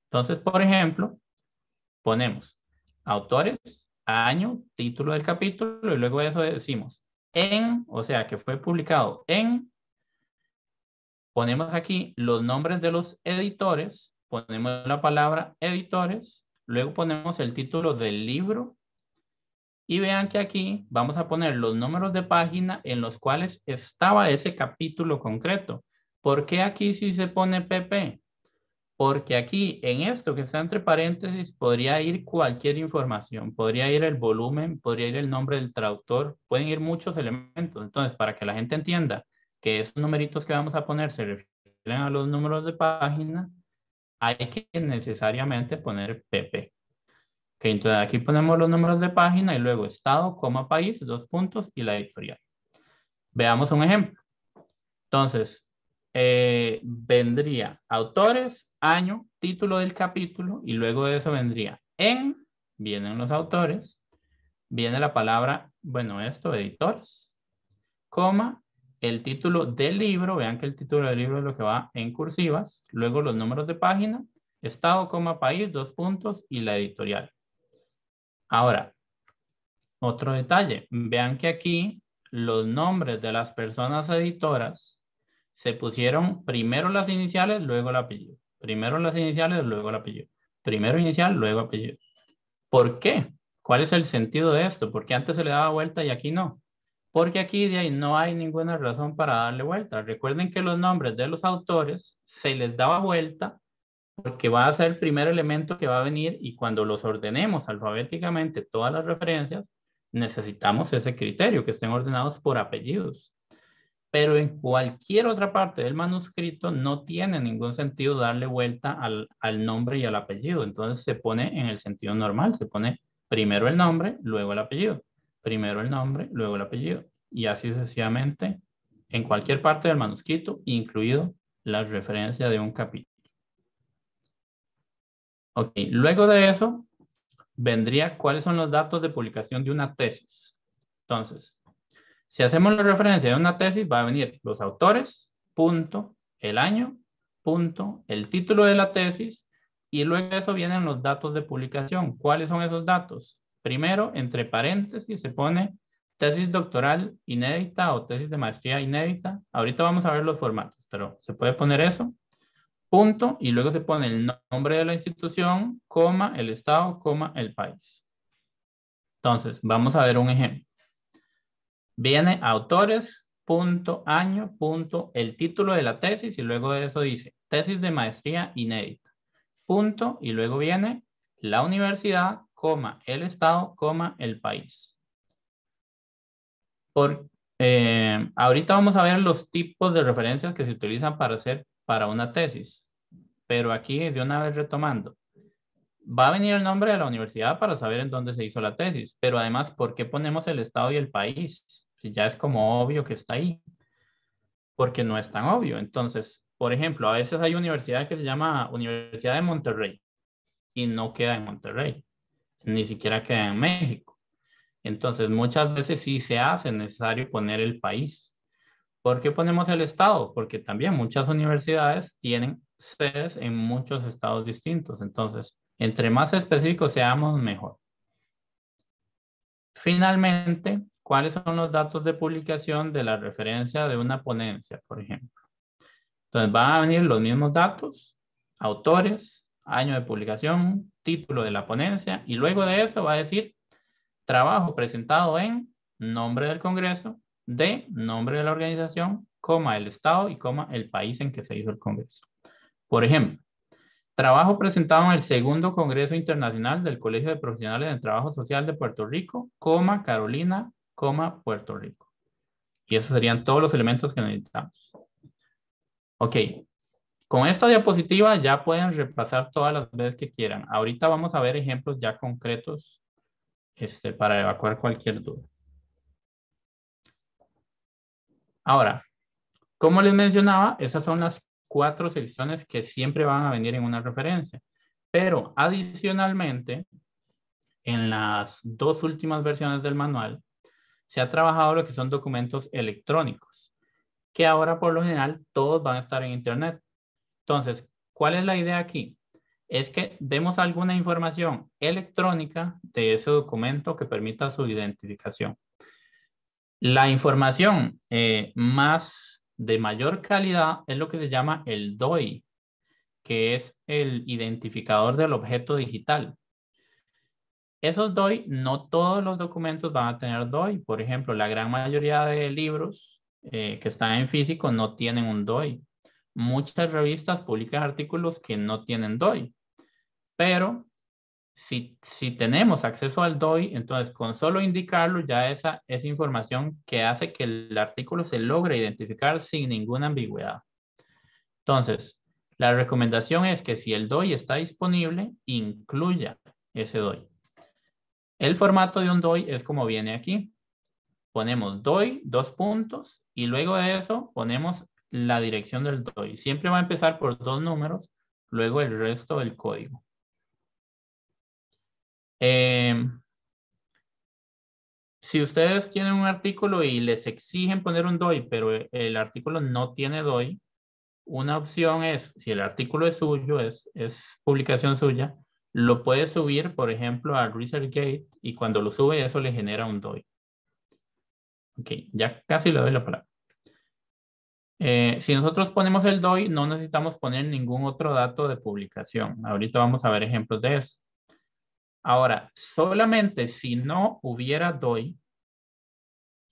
Entonces, por ejemplo, ponemos autores, año, título del capítulo, y luego de eso decimos en, o sea que fue publicado en, ponemos aquí los nombres de los editores, ponemos la palabra editores, luego ponemos el título del libro, y vean que aquí vamos a poner los números de página en los cuales estaba ese capítulo concreto. ¿Por qué aquí sí se pone PP? Porque aquí, en esto que está entre paréntesis, podría ir cualquier información. Podría ir el volumen, podría ir el nombre del traductor, pueden ir muchos elementos. Entonces, para que la gente entienda que esos numeritos que vamos a poner se refieren a los números de página, hay que necesariamente poner PP. Okay, entonces, aquí ponemos los números de página y luego estado, coma, país, dos puntos y la editorial. Veamos un ejemplo. Entonces, vendría autores, año, título del capítulo, y luego de eso vendría En, vienen los autores, viene la palabra, bueno, esto, editores, coma, el título del libro, vean que el título del libro es lo que va en cursivas, luego los números de página, estado, coma, país, 2 puntos y la editorial. Ahora, otro detalle, vean que aquí los nombres de las personas editoras se pusieron primero las iniciales, luego el apellido. Primero las iniciales, luego el apellido. Primero inicial, luego apellido. ¿Por qué? ¿Cuál es el sentido de esto? Porque antes se le daba vuelta y aquí no. Porque aquí de ahí no hay ninguna razón para darle vuelta. Recuerden que los nombres de los autores se les daba vuelta porque va a ser el primer elemento que va a venir y cuando los ordenemos alfabéticamente todas las referencias, necesitamos ese criterio, que estén ordenados por apellidos. Pero en cualquier otra parte del manuscrito no tiene ningún sentido darle vuelta al nombre y al apellido. Entonces se pone en el sentido normal, se pone primero el nombre, luego el apellido. Primero el nombre, luego el apellido. Y así sucesivamente en cualquier parte del manuscrito, incluido la referencia de un capítulo. Ok, luego de eso vendría cuáles son los datos de publicación de una tesis. Entonces, si hacemos la referencia de una tesis, va a venir los autores, punto, el año, punto, el título de la tesis, y luego de eso vienen los datos de publicación. ¿Cuáles son esos datos? Primero, entre paréntesis, se pone tesis doctoral inédita o tesis de maestría inédita. Ahorita vamos a ver los formatos, pero se puede poner eso. Punto, y luego se pone el nombre de la institución, coma, el estado, coma, el país. Entonces, vamos a ver un ejemplo. Viene autores, punto, año, punto, el título de la tesis, y luego de eso dice, tesis de maestría inédita. Punto, y luego viene la universidad, coma, el estado, coma, el país. Ahorita vamos a ver los tipos de referencias que se utilizan para una tesis, pero aquí de una vez retomando, va a venir el nombre de la universidad para saber en dónde se hizo la tesis, pero además, ¿por qué ponemos el estado y el país? Si ya es como obvio que está ahí, porque no es tan obvio. Entonces, por ejemplo, a veces hay universidad que se llama Universidad de Monterrey y no queda en Monterrey, ni siquiera queda en México. Entonces, muchas veces sí se hace necesario poner el país. ¿Por qué ponemos el estado? Porque también muchas universidades tienen sedes en muchos estados distintos. Entonces, entre más específicos seamos, mejor. Finalmente, ¿cuáles son los datos de publicación de la referencia de una ponencia, por ejemplo? Entonces, van a venir los mismos datos, autores, año de publicación, título de la ponencia, y luego de eso va a decir trabajo presentado en nombre del Congreso, de nombre de la organización, coma, el estado y coma, el país en que se hizo el congreso. Por ejemplo, trabajo presentado en el segundo Congreso Internacional del Colegio de Profesionales de Trabajo Social de Puerto Rico, coma, Carolina, coma, Puerto Rico. Y esos serían todos los elementos que necesitamos. Ok, con esta diapositiva ya pueden repasar todas las veces que quieran. Ahorita vamos a ver ejemplos ya concretos para evacuar cualquier duda. Ahora, como les mencionaba, esas son las 4 secciones que siempre van a venir en una referencia. Pero adicionalmente, en las 2 últimas versiones del manual, se ha trabajado lo que son documentos electrónicos, que ahora por lo general todos van a estar en Internet. Entonces, ¿cuál es la idea aquí? Es que demos alguna información electrónica de ese documento que permita su identificación. La información de mayor calidad es lo que se llama el DOI, que es el identificador del objeto digital. Esos DOI, no todos los documentos van a tener DOI. Por ejemplo, la gran mayoría de libros que están en físico no tienen un DOI. Muchas revistas publican artículos que no tienen DOI. Pero si tenemos acceso al DOI, entonces con solo indicarlo ya esa información que hace que el artículo se logre identificar sin ninguna ambigüedad. Entonces, la recomendación es que si el DOI está disponible, incluya ese DOI. El formato de un DOI es como viene aquí. Ponemos DOI, 2 puntos, y luego de eso ponemos la dirección del DOI. Siempre va a empezar por 2 números, luego el resto del código. Si ustedes tienen un artículo y les exigen poner un DOI, pero el artículo no tiene DOI, una opción es, si el artículo es suyo, es publicación suya, lo puede subir, por ejemplo, a ResearchGate, y cuando lo sube eso le genera un DOI. Ok, ya casi le doy la palabra. Si nosotros ponemos el DOI, no necesitamos poner ningún otro dato de publicación. Ahorita vamos a ver ejemplos de eso. Ahora, solamente si no hubiera DOI,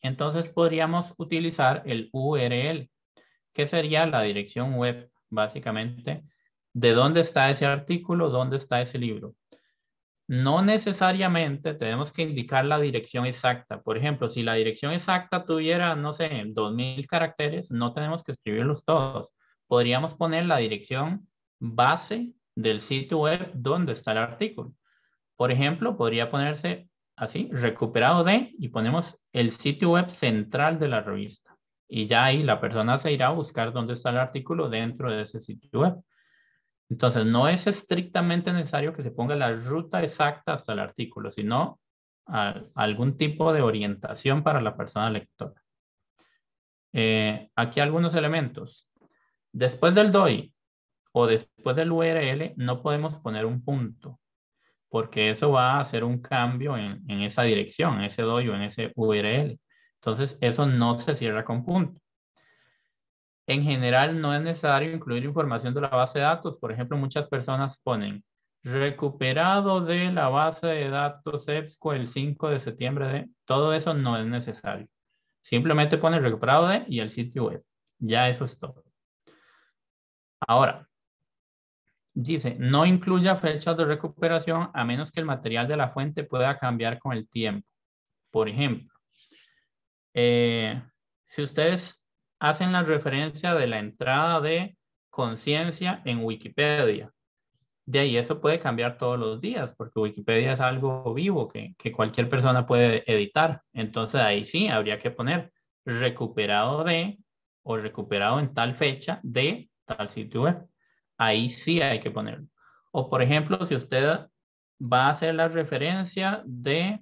entonces podríamos utilizar el URL, que sería la dirección web, básicamente, de dónde está ese artículo, dónde está ese libro. No necesariamente tenemos que indicar la dirección exacta. Por ejemplo, si la dirección exacta tuviera, no sé, 2000 caracteres, no tenemos que escribirlos todos. Podríamos poner la dirección base del sitio web donde está el artículo. Por ejemplo, podría ponerse así, recuperado de, y ponemos el sitio web central de la revista. Y ya ahí la persona se irá a buscar dónde está el artículo dentro de ese sitio web. Entonces, no es estrictamente necesario que se ponga la ruta exacta hasta el artículo, sino algún tipo de orientación para la persona lectora. Aquí algunos elementos. Después del DOI o después del URL no podemos poner un punto, porque eso va a hacer un cambio en esa dirección, en ese DOI o en ese URL. Entonces, eso no se cierra con punto. En general, no es necesario incluir información de la base de datos. Por ejemplo, muchas personas ponen recuperado de la base de datos EBSCO el 5 de septiembre de... Todo eso no es necesario. Simplemente ponen recuperado de y el sitio web. Ya eso es todo. Ahora, dice, no incluya fechas de recuperación a menos que el material de la fuente pueda cambiar con el tiempo. Por ejemplo, si ustedes hacen la referencia de la entrada de conciencia en Wikipedia. De ahí eso puede cambiar todos los días, porque Wikipedia es algo vivo que cualquier persona puede editar. Entonces ahí sí habría que poner recuperado de o recuperado en tal fecha de tal sitio web. Ahí sí hay que ponerlo. O por ejemplo, si usted va a hacer la referencia de...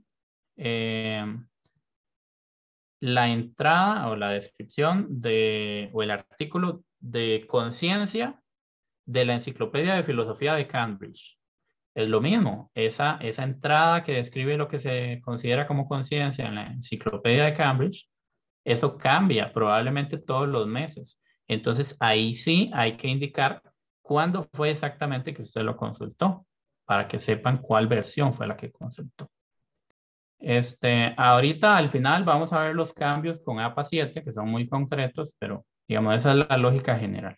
la entrada o la descripción de, o el artículo de conciencia de la Enciclopedia de Filosofía de Cambridge. Es lo mismo, esa entrada que describe lo que se considera como conciencia en la Enciclopedia de Cambridge, eso cambia probablemente todos los meses. Entonces ahí sí hay que indicar cuándo fue exactamente que usted lo consultó, para que sepan cuál versión fue la que consultó. Ahorita al final vamos a ver los cambios con APA 7 que son muy concretos, pero digamos esa es la lógica general.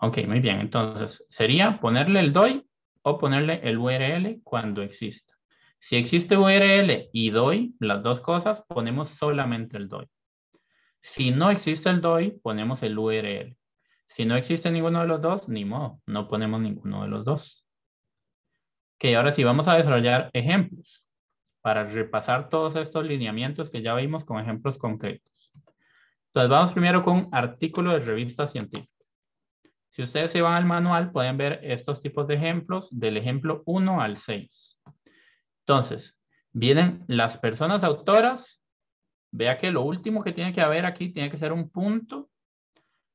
Ok, muy bien, entonces sería ponerle el DOI o ponerle el URL cuando exista. Si existe URL y DOI, las dos cosas, ponemos solamente el DOI. Si no existe el DOI, ponemos el URL. Si no existe ninguno de los dos, ni modo, no ponemos ninguno de los dos. Ok, ahora sí vamos a desarrollar ejemplos para repasar todos estos lineamientos que ya vimos con ejemplos concretos. Entonces vamos primero con artículos de revistas científicas. Si ustedes se van al manual pueden ver estos tipos de ejemplos del ejemplo 1 al 6. Entonces vienen las personas autoras. Vea que lo último que tiene que haber aquí tiene que ser un punto.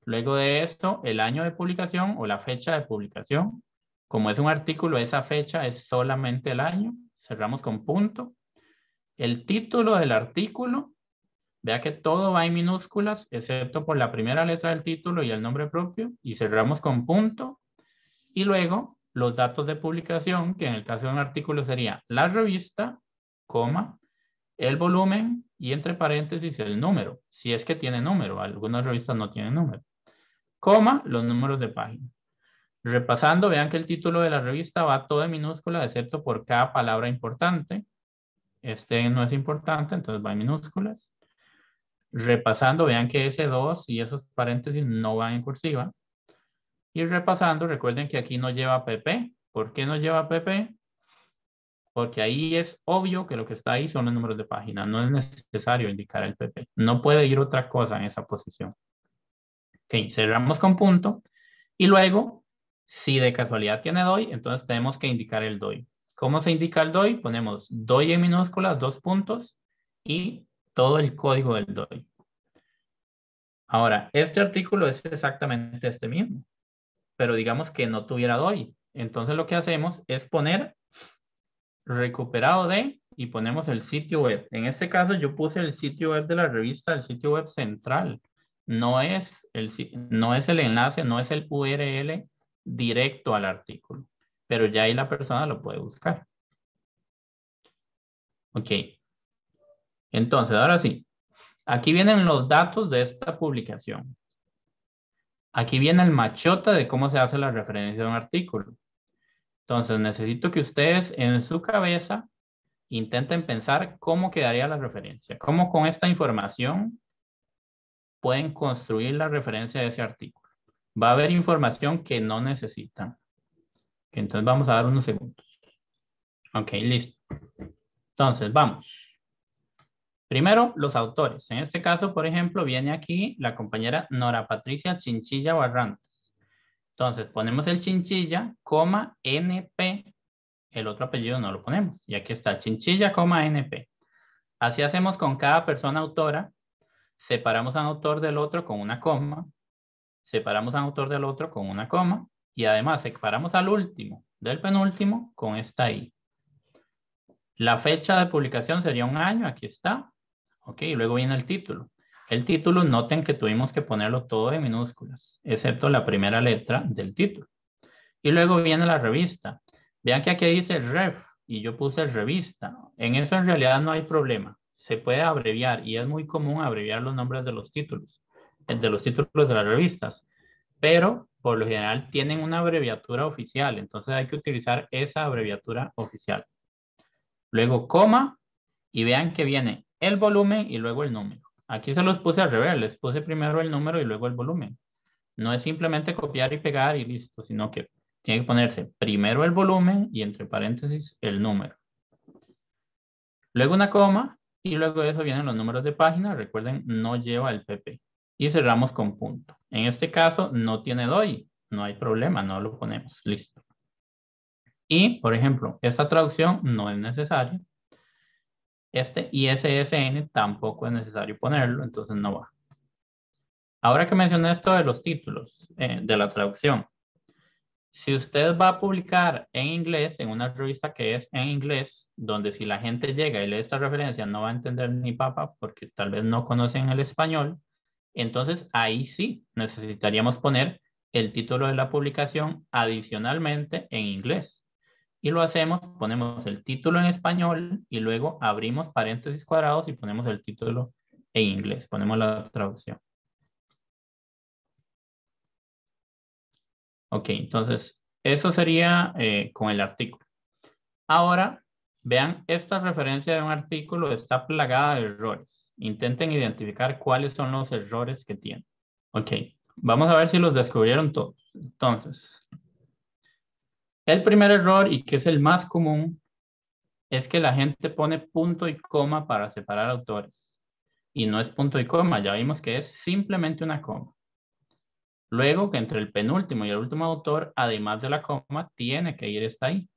Luego de esto, el año de publicación o la fecha de publicación. Como es un artículo, esa fecha es solamente el año. Cerramos con punto. El título del artículo. Vea que todo va en minúsculas, excepto por la primera letra del título y el nombre propio. Y cerramos con punto. Y luego, los datos de publicación, que en el caso de un artículo sería la revista, coma, el volumen y entre paréntesis el número. Si es que tiene número. Algunas revistas no tienen número. Coma, los números de página. Repasando, vean que el título de la revista va todo en minúscula, excepto por cada palabra importante. Este no es importante, entonces va en minúsculas. Repasando, vean que ese 2 y esos paréntesis no van en cursiva. Y repasando, recuerden que aquí no lleva PP. ¿Por qué no lleva PP? Porque ahí es obvio que lo que está ahí son los números de página. No es necesario indicar el PP. No puede ir otra cosa en esa posición. Ok, cerramos con punto. Y luego, Si de casualidad tiene DOI, entonces tenemos que indicar el DOI. ¿Cómo se indica el DOI? Ponemos DOI en minúsculas, 2 puntos y todo el código del DOI. Ahora, este artículo es exactamente este mismo, pero digamos que no tuviera DOI. Entonces lo que hacemos es poner recuperado de y ponemos el sitio web. En este caso yo puse el sitio web de la revista, el sitio web central. No es el enlace, no es el URL directo al artículo, pero ya ahí la persona lo puede buscar. Ok. Entonces, ahora sí. Aquí vienen los datos de esta publicación. Aquí viene el machote de cómo se hace la referencia de un artículo. Entonces, necesito que ustedes en su cabeza intenten pensar cómo quedaría la referencia. Cómo con esta información pueden construir la referencia de ese artículo. Va a haber información que no necesitan. Entonces, vamos a dar unos segundos. Ok, listo. Entonces, vamos. Primero, los autores. En este caso, por ejemplo, viene aquí la compañera Nora Patricia Chinchilla Barrantes. Entonces, ponemos el Chinchilla, coma, NP. El otro apellido no lo ponemos. Y aquí está, Chinchilla, coma, NP. Así hacemos con cada persona autora. Separamos a un autor del otro con una coma. Separamos a un autor del otro con una coma. Y además, separamos al último del penúltimo con esta I. La fecha de publicación sería un año. Aquí está. Ok, luego viene el título. El título, noten que tuvimos que ponerlo todo en minúsculas, excepto la primera letra del título. Y luego viene la revista. Vean que aquí dice ref, y yo puse revista. En eso en realidad no hay problema. Se puede abreviar, y es muy común abreviar los nombres de los títulos de las revistas. Pero, por lo general, tienen una abreviatura oficial. Entonces hay que utilizar esa abreviatura oficial. Luego coma, y vean que viene el volumen y luego el número. Aquí se los puse al revés, les puse primero el número y luego el volumen. No es simplemente copiar y pegar y listo, sino que tiene que ponerse primero el volumen y entre paréntesis el número. Luego una coma y luego de eso vienen los números de página. Recuerden, no lleva el PP. Y cerramos con punto. En este caso no tiene DOI, no hay problema, no lo ponemos, listo. Y, por ejemplo, esta traducción no es necesaria. Este ISSN tampoco es necesario ponerlo, entonces no va. Ahora que mencioné esto de los títulos, de la traducción. Si usted va a publicar en inglés, en una revista que es en inglés, donde si la gente llega y lee esta referencia no va a entender ni papa porque tal vez no conocen el español, entonces ahí sí necesitaríamos poner el título de la publicación adicionalmente en inglés. Y lo hacemos, ponemos el título en español y luego abrimos paréntesis cuadrados y ponemos el título en inglés. Ponemos la traducción. Ok, entonces eso sería con el artículo. Ahora, vean, esta referencia de un artículo está plagada de errores. Intenten identificar cuáles son los errores que tiene. Ok, vamos a ver si los descubrieron todos. Entonces, el primer error, y que es el más común, es que la gente pone punto y coma para separar autores. Y no es punto y coma, ya vimos que es simplemente una coma. Luego, que entre el penúltimo y el último autor, además de la coma, tiene que ir esta I.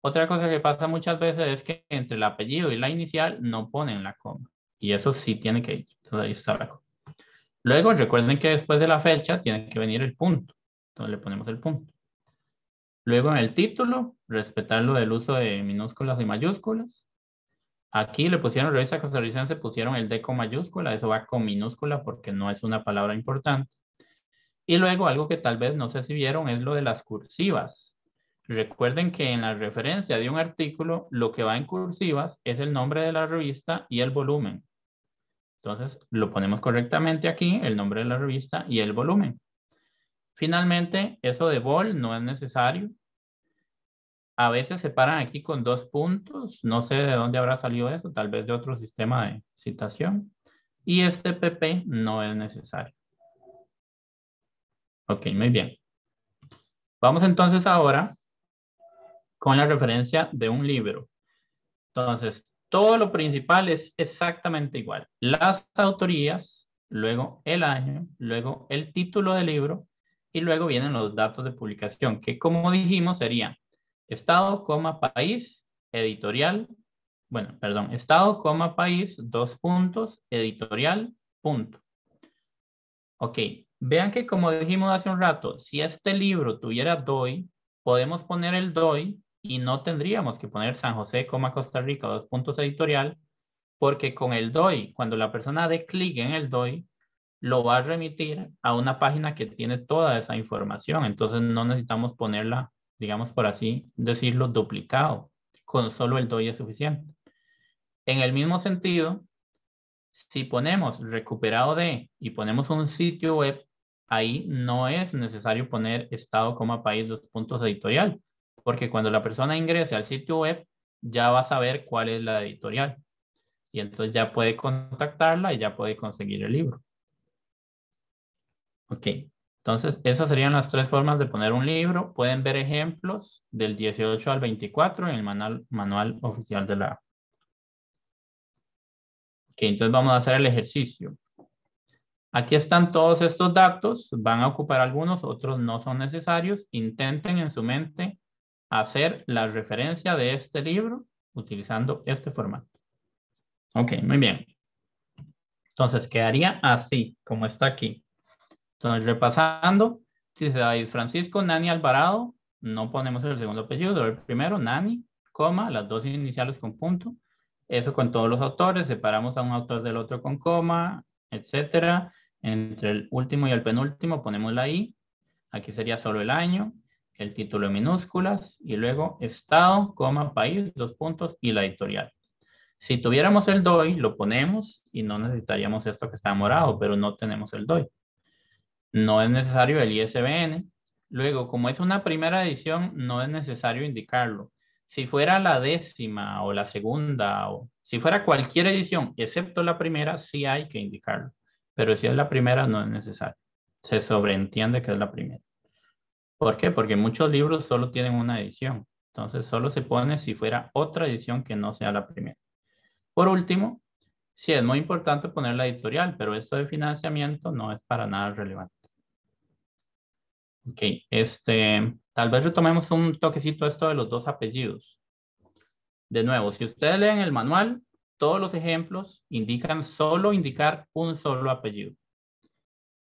Otra cosa que pasa muchas veces es que entre el apellido y la inicial no ponen la coma. Y eso sí tiene que ir. Entonces ahí está la coma. Luego, recuerden que después de la fecha tiene que venir el punto. Entonces le ponemos el punto. Luego en el título, respetarlo del uso de minúsculas y mayúsculas. Aquí le pusieron revista costarricense, pusieron el D con mayúscula, eso va con minúscula porque no es una palabra importante. Y luego algo que tal vez no sé si vieron es lo de las cursivas. Recuerden que en la referencia de un artículo, lo que va en cursivas es el nombre de la revista y el volumen. Entonces lo ponemos correctamente aquí, el nombre de la revista y el volumen. Finalmente, eso de bol no es necesario. A veces se paran aquí con 2 puntos. No sé de dónde habrá salido eso. Tal vez de otro sistema de citación. Y este PP no es necesario. Ok, muy bien. Vamos entonces ahora con la referencia de un libro. Entonces, todo lo principal es exactamente igual. Las autorías, luego el año, luego el título del libro, y luego vienen los datos de publicación, que como dijimos serían estado, país, editorial, bueno, perdón, estado, país, 2 puntos, editorial, punto. Ok, vean que como dijimos hace un rato, si este libro tuviera DOI, podemos poner el DOI y no tendríamos que poner San José, Costa Rica, 2 puntos, editorial, porque con el DOI, cuando la persona dé clic en el DOI, lo va a remitir a una página que tiene toda esa información. Entonces no necesitamos ponerla, digamos por así decirlo, duplicado. Con solo el DOI es suficiente. En el mismo sentido, si ponemos recuperado de y ponemos un sitio web, ahí no es necesario poner estado, país, 2 puntos, editorial, porque cuando la persona ingrese al sitio web, ya va a saber cuál es la editorial. Y entonces ya puede contactarla y ya puede conseguir el libro. Ok, entonces esas serían las 3 formas de poner un libro. Pueden ver ejemplos del 18 al 24 en el manual oficial de la APA. Ok, entonces vamos a hacer el ejercicio. Aquí están todos estos datos, van a ocupar algunos, otros no son necesarios. Intenten en su mente hacer la referencia de este libro utilizando este formato. Ok, muy bien. Entonces quedaría así, como está aquí. Entonces repasando, si se da Francisco Nani Alvarado, no ponemos el segundo apellido, el primero, Nani, las 2 iniciales con punto. Eso con todos los autores, separamos a un autor del otro con , etcétera. Entre el último y el penúltimo ponemos la I. Aquí sería solo el año, el título en minúsculas y luego estado, país, 2 puntos y la editorial. Si tuviéramos el DOI, lo ponemos y no necesitaríamos esto que está morado, pero no tenemos el DOI. No es necesario el ISBN. Luego, como es una primera edición, no es necesario indicarlo. Si fuera la 10ª o la 2ª, o si fuera cualquier edición, excepto la primera, sí hay que indicarlo. Pero si es la primera, no es necesario. Se sobreentiende que es la primera. ¿Por qué? Porque muchos libros solo tienen una edición. Entonces, solo se pone si fuera otra edición que no sea la primera. Por último, sí es muy importante poner la editorial, pero esto de financiamiento no es para nada relevante. Ok, tal vez retomemos un toquecito esto de los 2 apellidos. De nuevo, si ustedes leen el manual, todos los ejemplos indican solo indicar un solo apellido.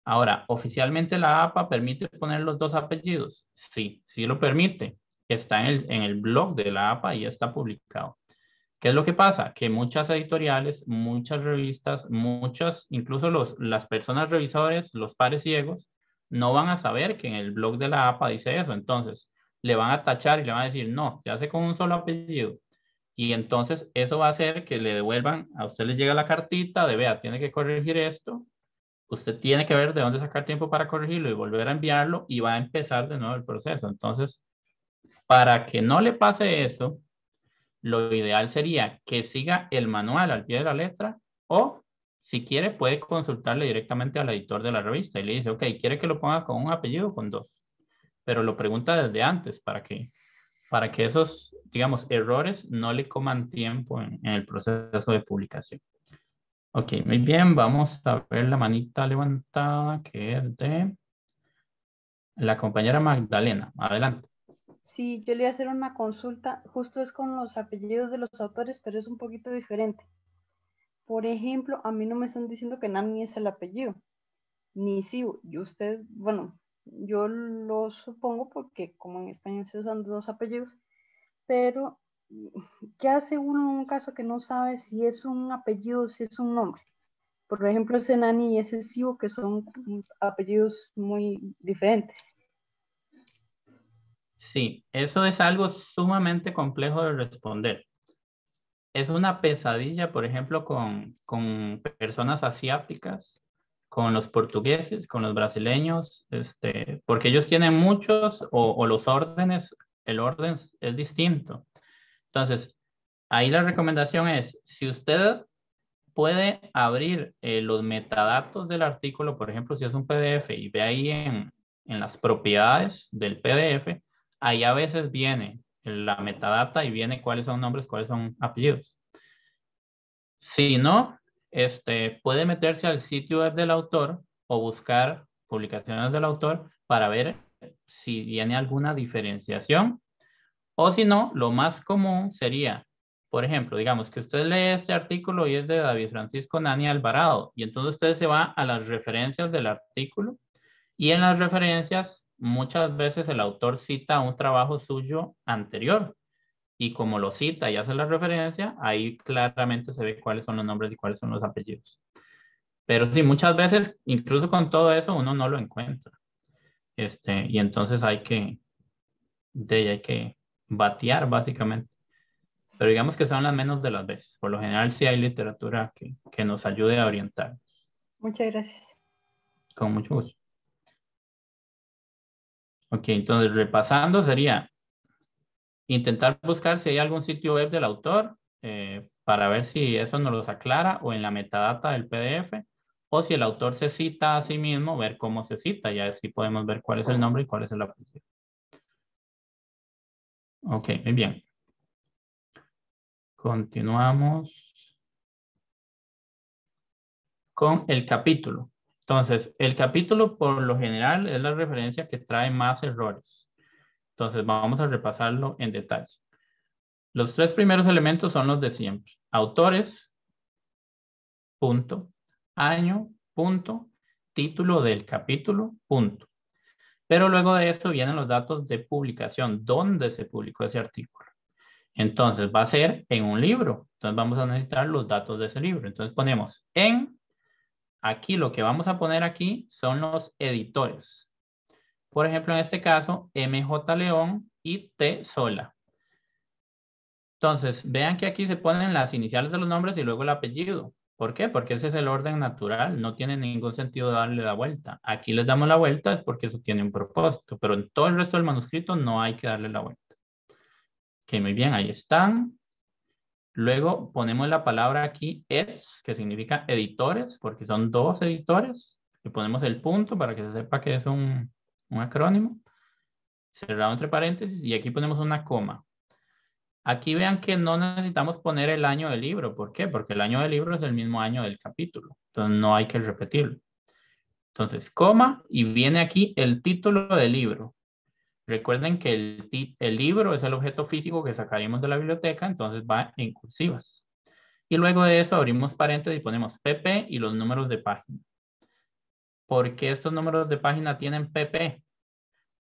Ahora, ¿oficialmente la APA permite poner los 2 apellidos? Sí, sí lo permite. Está en el blog de la APA y está publicado. ¿Qué es lo que pasa? Que muchas editoriales, muchas revistas, incluso las personas revisores, los pares ciegos, no van a saber que en el blog de la APA dice eso. Entonces, le van a tachar y le van a decir, no, se hace con un solo apellido. Y entonces, eso va a hacer que le devuelvan, a usted le llega la cartita de, vea, tiene que corregir esto. Usted tiene que ver de dónde sacar tiempo para corregirlo y volver a enviarlo y va a empezar de nuevo el proceso. Entonces, para que no le pase eso, lo ideal sería que siga el manual al pie de la letra o, si quiere, puede consultarle directamente al editor de la revista y le dice, ok, ¿quiere que lo ponga con un apellido o con 2? Pero lo pregunta desde antes para que esos, digamos, errores no le coman tiempo en el proceso de publicación. Ok, muy bien, vamos a ver la manita levantada que es de la compañera Magdalena. Adelante. Sí, yo le voy a hacer una consulta, justo es con los apellidos de los autores, pero es un poquito diferente. Por ejemplo, a mí no me están diciendo que Nani es el apellido, ni Siu. Y usted, bueno, yo lo supongo porque como en español se usan 2 apellidos, pero ¿qué hace uno en un caso que no sabe si es un apellido o si es un nombre? Por ejemplo, ese Nani y ese Siu, que son apellidos muy diferentes. Sí, eso es algo sumamente complejo de responder. Es una pesadilla, por ejemplo, con personas asiáticas, con los portugueses, con los brasileños, porque ellos tienen muchos o los órdenes, el orden es distinto. Entonces, ahí la recomendación es, si usted puede abrir los metadatos del artículo, por ejemplo, si es un PDF y ve ahí en las propiedades del PDF, ahí a veces viene la metadata y viene cuáles son nombres, cuáles son apellidos. Si no, puede meterse al sitio web del autor o buscar publicaciones del autor para ver si tiene alguna diferenciación, o si no, lo más común sería, por ejemplo, digamos que usted lee este artículo y es de David Francisco Nani Alvarado, y entonces usted se va a las referencias del artículo, y en las referencias muchas veces el autor cita un trabajo suyo anterior, y como lo cita y hace la referencia, ahí claramente se ve cuáles son los nombres y cuáles son los apellidos. Pero sí, muchas veces, incluso con todo eso, uno no lo encuentra. Y entonces hay que batear, básicamente. Pero digamos que son las menos de las veces. Por lo general, sí hay literatura que nos ayude a orientar. Muchas gracias. Con mucho gusto. Ok, entonces, repasando sería intentar buscar si hay algún sitio web del autor para ver si eso nos los aclara, o en la metadata del PDF, o si el autor se cita a sí mismo, ver cómo se cita, ya así podemos ver cuál es el nombre y cuál es el apellido. Ok, muy bien. Continuamos con el capítulo. Entonces, el capítulo por lo general es la referencia que trae más errores. Entonces vamos a repasarlo en detalle. Los tres primeros elementos son los de siempre. Autores, punto. Año, punto. Título del capítulo, punto. Pero luego de esto vienen los datos de publicación. ¿Dónde se publicó ese artículo? Entonces va a ser en un libro. Entonces vamos a necesitar los datos de ese libro. Entonces ponemos en. Aquí lo que vamos a poner aquí son los editores. Por ejemplo, en este caso, MJ León y T Sola. Entonces, vean que aquí se ponen las iniciales de los nombres y luego el apellido. ¿Por qué? Porque ese es el orden natural. No tiene ningún sentido darle la vuelta. Aquí les damos la vuelta es porque eso tiene un propósito. Pero en todo el resto del manuscrito no hay que darle la vuelta. Ok, muy bien. Ahí están. Luego ponemos la palabra aquí, eds, que significa editores, porque son dos editores. Y ponemos el punto para que se sepa que es un acrónimo, cerrado entre paréntesis, y aquí ponemos una coma. Aquí vean que no necesitamos poner el año del libro. ¿Por qué? Porque el año del libro es el mismo año del capítulo. Entonces no hay que repetirlo. Entonces, coma, y viene aquí el título del libro. Recuerden que el libro es el objeto físico que sacaremos de la biblioteca, entonces va en cursivas. Y luego de eso abrimos paréntesis y ponemos PP y los números de página. ¿Por qué estos números de página tienen PP?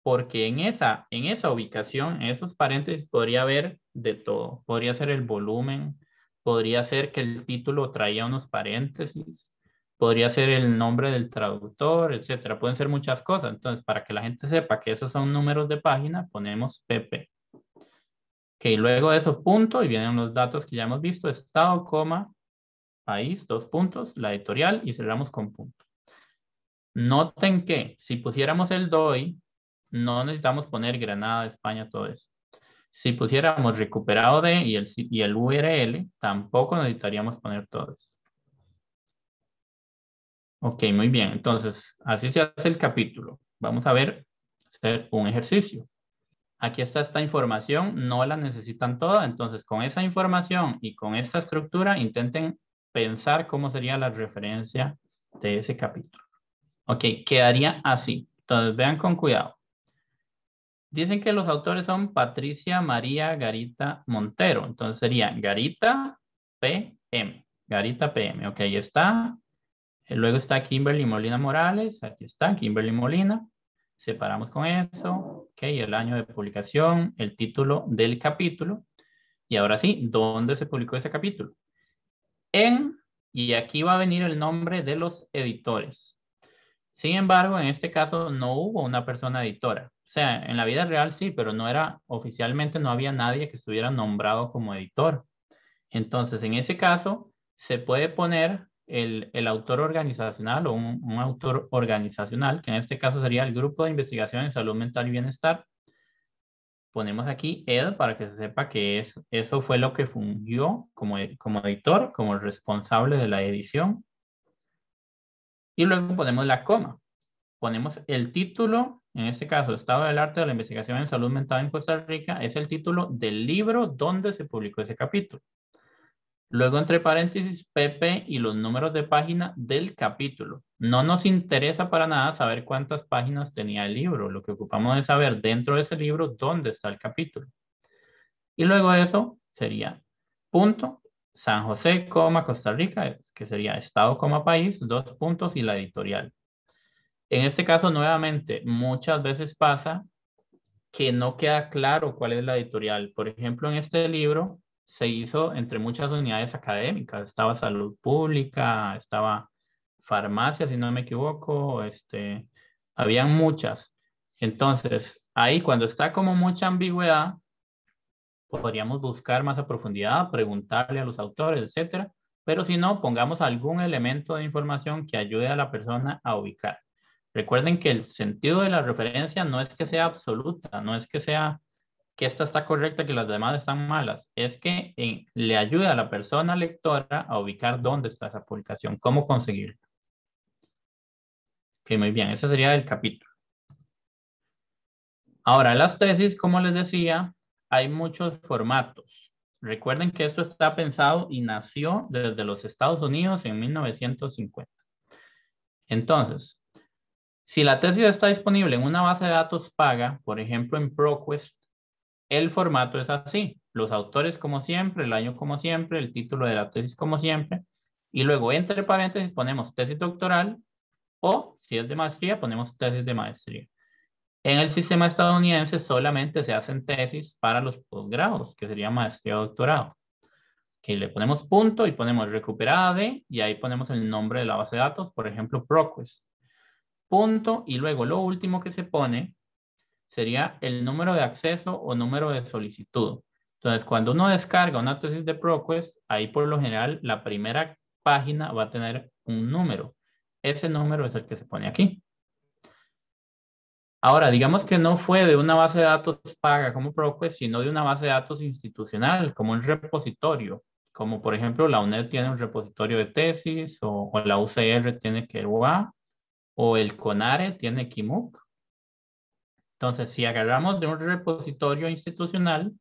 Porque en esa ubicación, en esos paréntesis, podría haber de todo. Podría ser el volumen, podría ser que el título traía unos paréntesis, podría ser el nombre del traductor, etcétera. Pueden ser muchas cosas. Entonces, para que la gente sepa que esos son números de página, ponemos PP. Ok, luego de eso, punto, y vienen los datos que ya hemos visto, estado, coma, país, dos puntos, la editorial, y cerramos con punto. Noten que si pusiéramos el DOI, no necesitamos poner Granada, España, todo eso. Si pusiéramos recuperado de y el URL, tampoco necesitaríamos poner todo eso. Ok, muy bien. Entonces, así se hace el capítulo. Vamos a ver, hacer un ejercicio. Aquí está esta información, no la necesitan toda. Entonces, con esa información y con esta estructura, intenten pensar cómo sería la referencia de ese capítulo. Ok, quedaría así. Entonces, vean con cuidado. Dicen que los autores son Patricia María Garita Montero. Entonces, sería Garita PM. Garita PM. Ok, ahí está. Luego está Kimberly Molina Morales. Aquí está Kimberly Molina. Separamos con eso. Ok, el año de publicación, el título del capítulo. Y ahora sí, ¿dónde se publicó ese capítulo? En, y aquí va a venir el nombre de los editores. Sin embargo, en este caso no hubo una persona editora. O sea, en la vida real sí, pero no era, oficialmente no había nadie que estuviera nombrado como editor. Entonces, en ese caso, se puede poner el autor organizacional o un autor organizacional, que en este caso sería el Grupo de Investigación en Salud Mental y Bienestar. Ponemos aquí ed para que se sepa que eso fue lo que fungió como editor, como responsable de la edición. Y luego ponemos la coma. Ponemos el título, en este caso, Estado del Arte de la Investigación en Salud Mental en Costa Rica, es el título del libro donde se publicó ese capítulo. Luego, entre paréntesis, pp y los números de página del capítulo. No nos interesa para nada saber cuántas páginas tenía el libro. Lo que ocupamos es saber dentro de ese libro dónde está el capítulo. Y luego eso sería punto, San José, Costa Rica, que sería estado, país, 2 puntos y la editorial. En este caso, nuevamente, muchas veces pasa que no queda claro cuál es la editorial. Por ejemplo, en este libro se hizo entre muchas unidades académicas. Estaba salud pública, estaba farmacia, si no me equivoco, habían muchas. Entonces, ahí cuando está como mucha ambigüedad, podríamos buscar más a profundidad, preguntarle a los autores, etcétera. Pero si no, pongamos algún elemento de información que ayude a la persona a ubicar. Recuerden que el sentido de la referencia no es que sea absoluta, no es que sea que esta está correcta, que las demás están malas. Es que le ayuda a la persona lectora a ubicar dónde está esa publicación, cómo conseguirla. Ok, muy bien, ese sería el capítulo. Ahora, las tesis, como les decía, hay muchos formatos. Recuerden que esto está pensado y nació desde los Estados Unidos en 1950. Entonces, si la tesis está disponible en una base de datos paga, por ejemplo en ProQuest, el formato es así. Los autores como siempre, el año como siempre, el título de la tesis como siempre. Y luego entre paréntesis ponemos tesis doctoral o si es de maestría ponemos tesis de maestría. En el sistema estadounidense solamente se hacen tesis para los posgrados, que sería maestría o doctorado. Que le ponemos punto y ponemos recuperada de, y ahí ponemos el nombre de la base de datos, por ejemplo ProQuest. Punto, y luego lo último que se pone sería el número de acceso o número de solicitud. Entonces, cuando uno descarga una tesis de ProQuest, ahí por lo general la primera página va a tener un número. Ese número es el que se pone aquí. Ahora, digamos que no fue de una base de datos paga como ProQuest, sino de una base de datos institucional, como un repositorio. Como por ejemplo, la UNED tiene un repositorio de tesis, o la UCR tiene Querua, o el CONARE tiene Kimuc. Entonces, si agarramos de un repositorio institucional,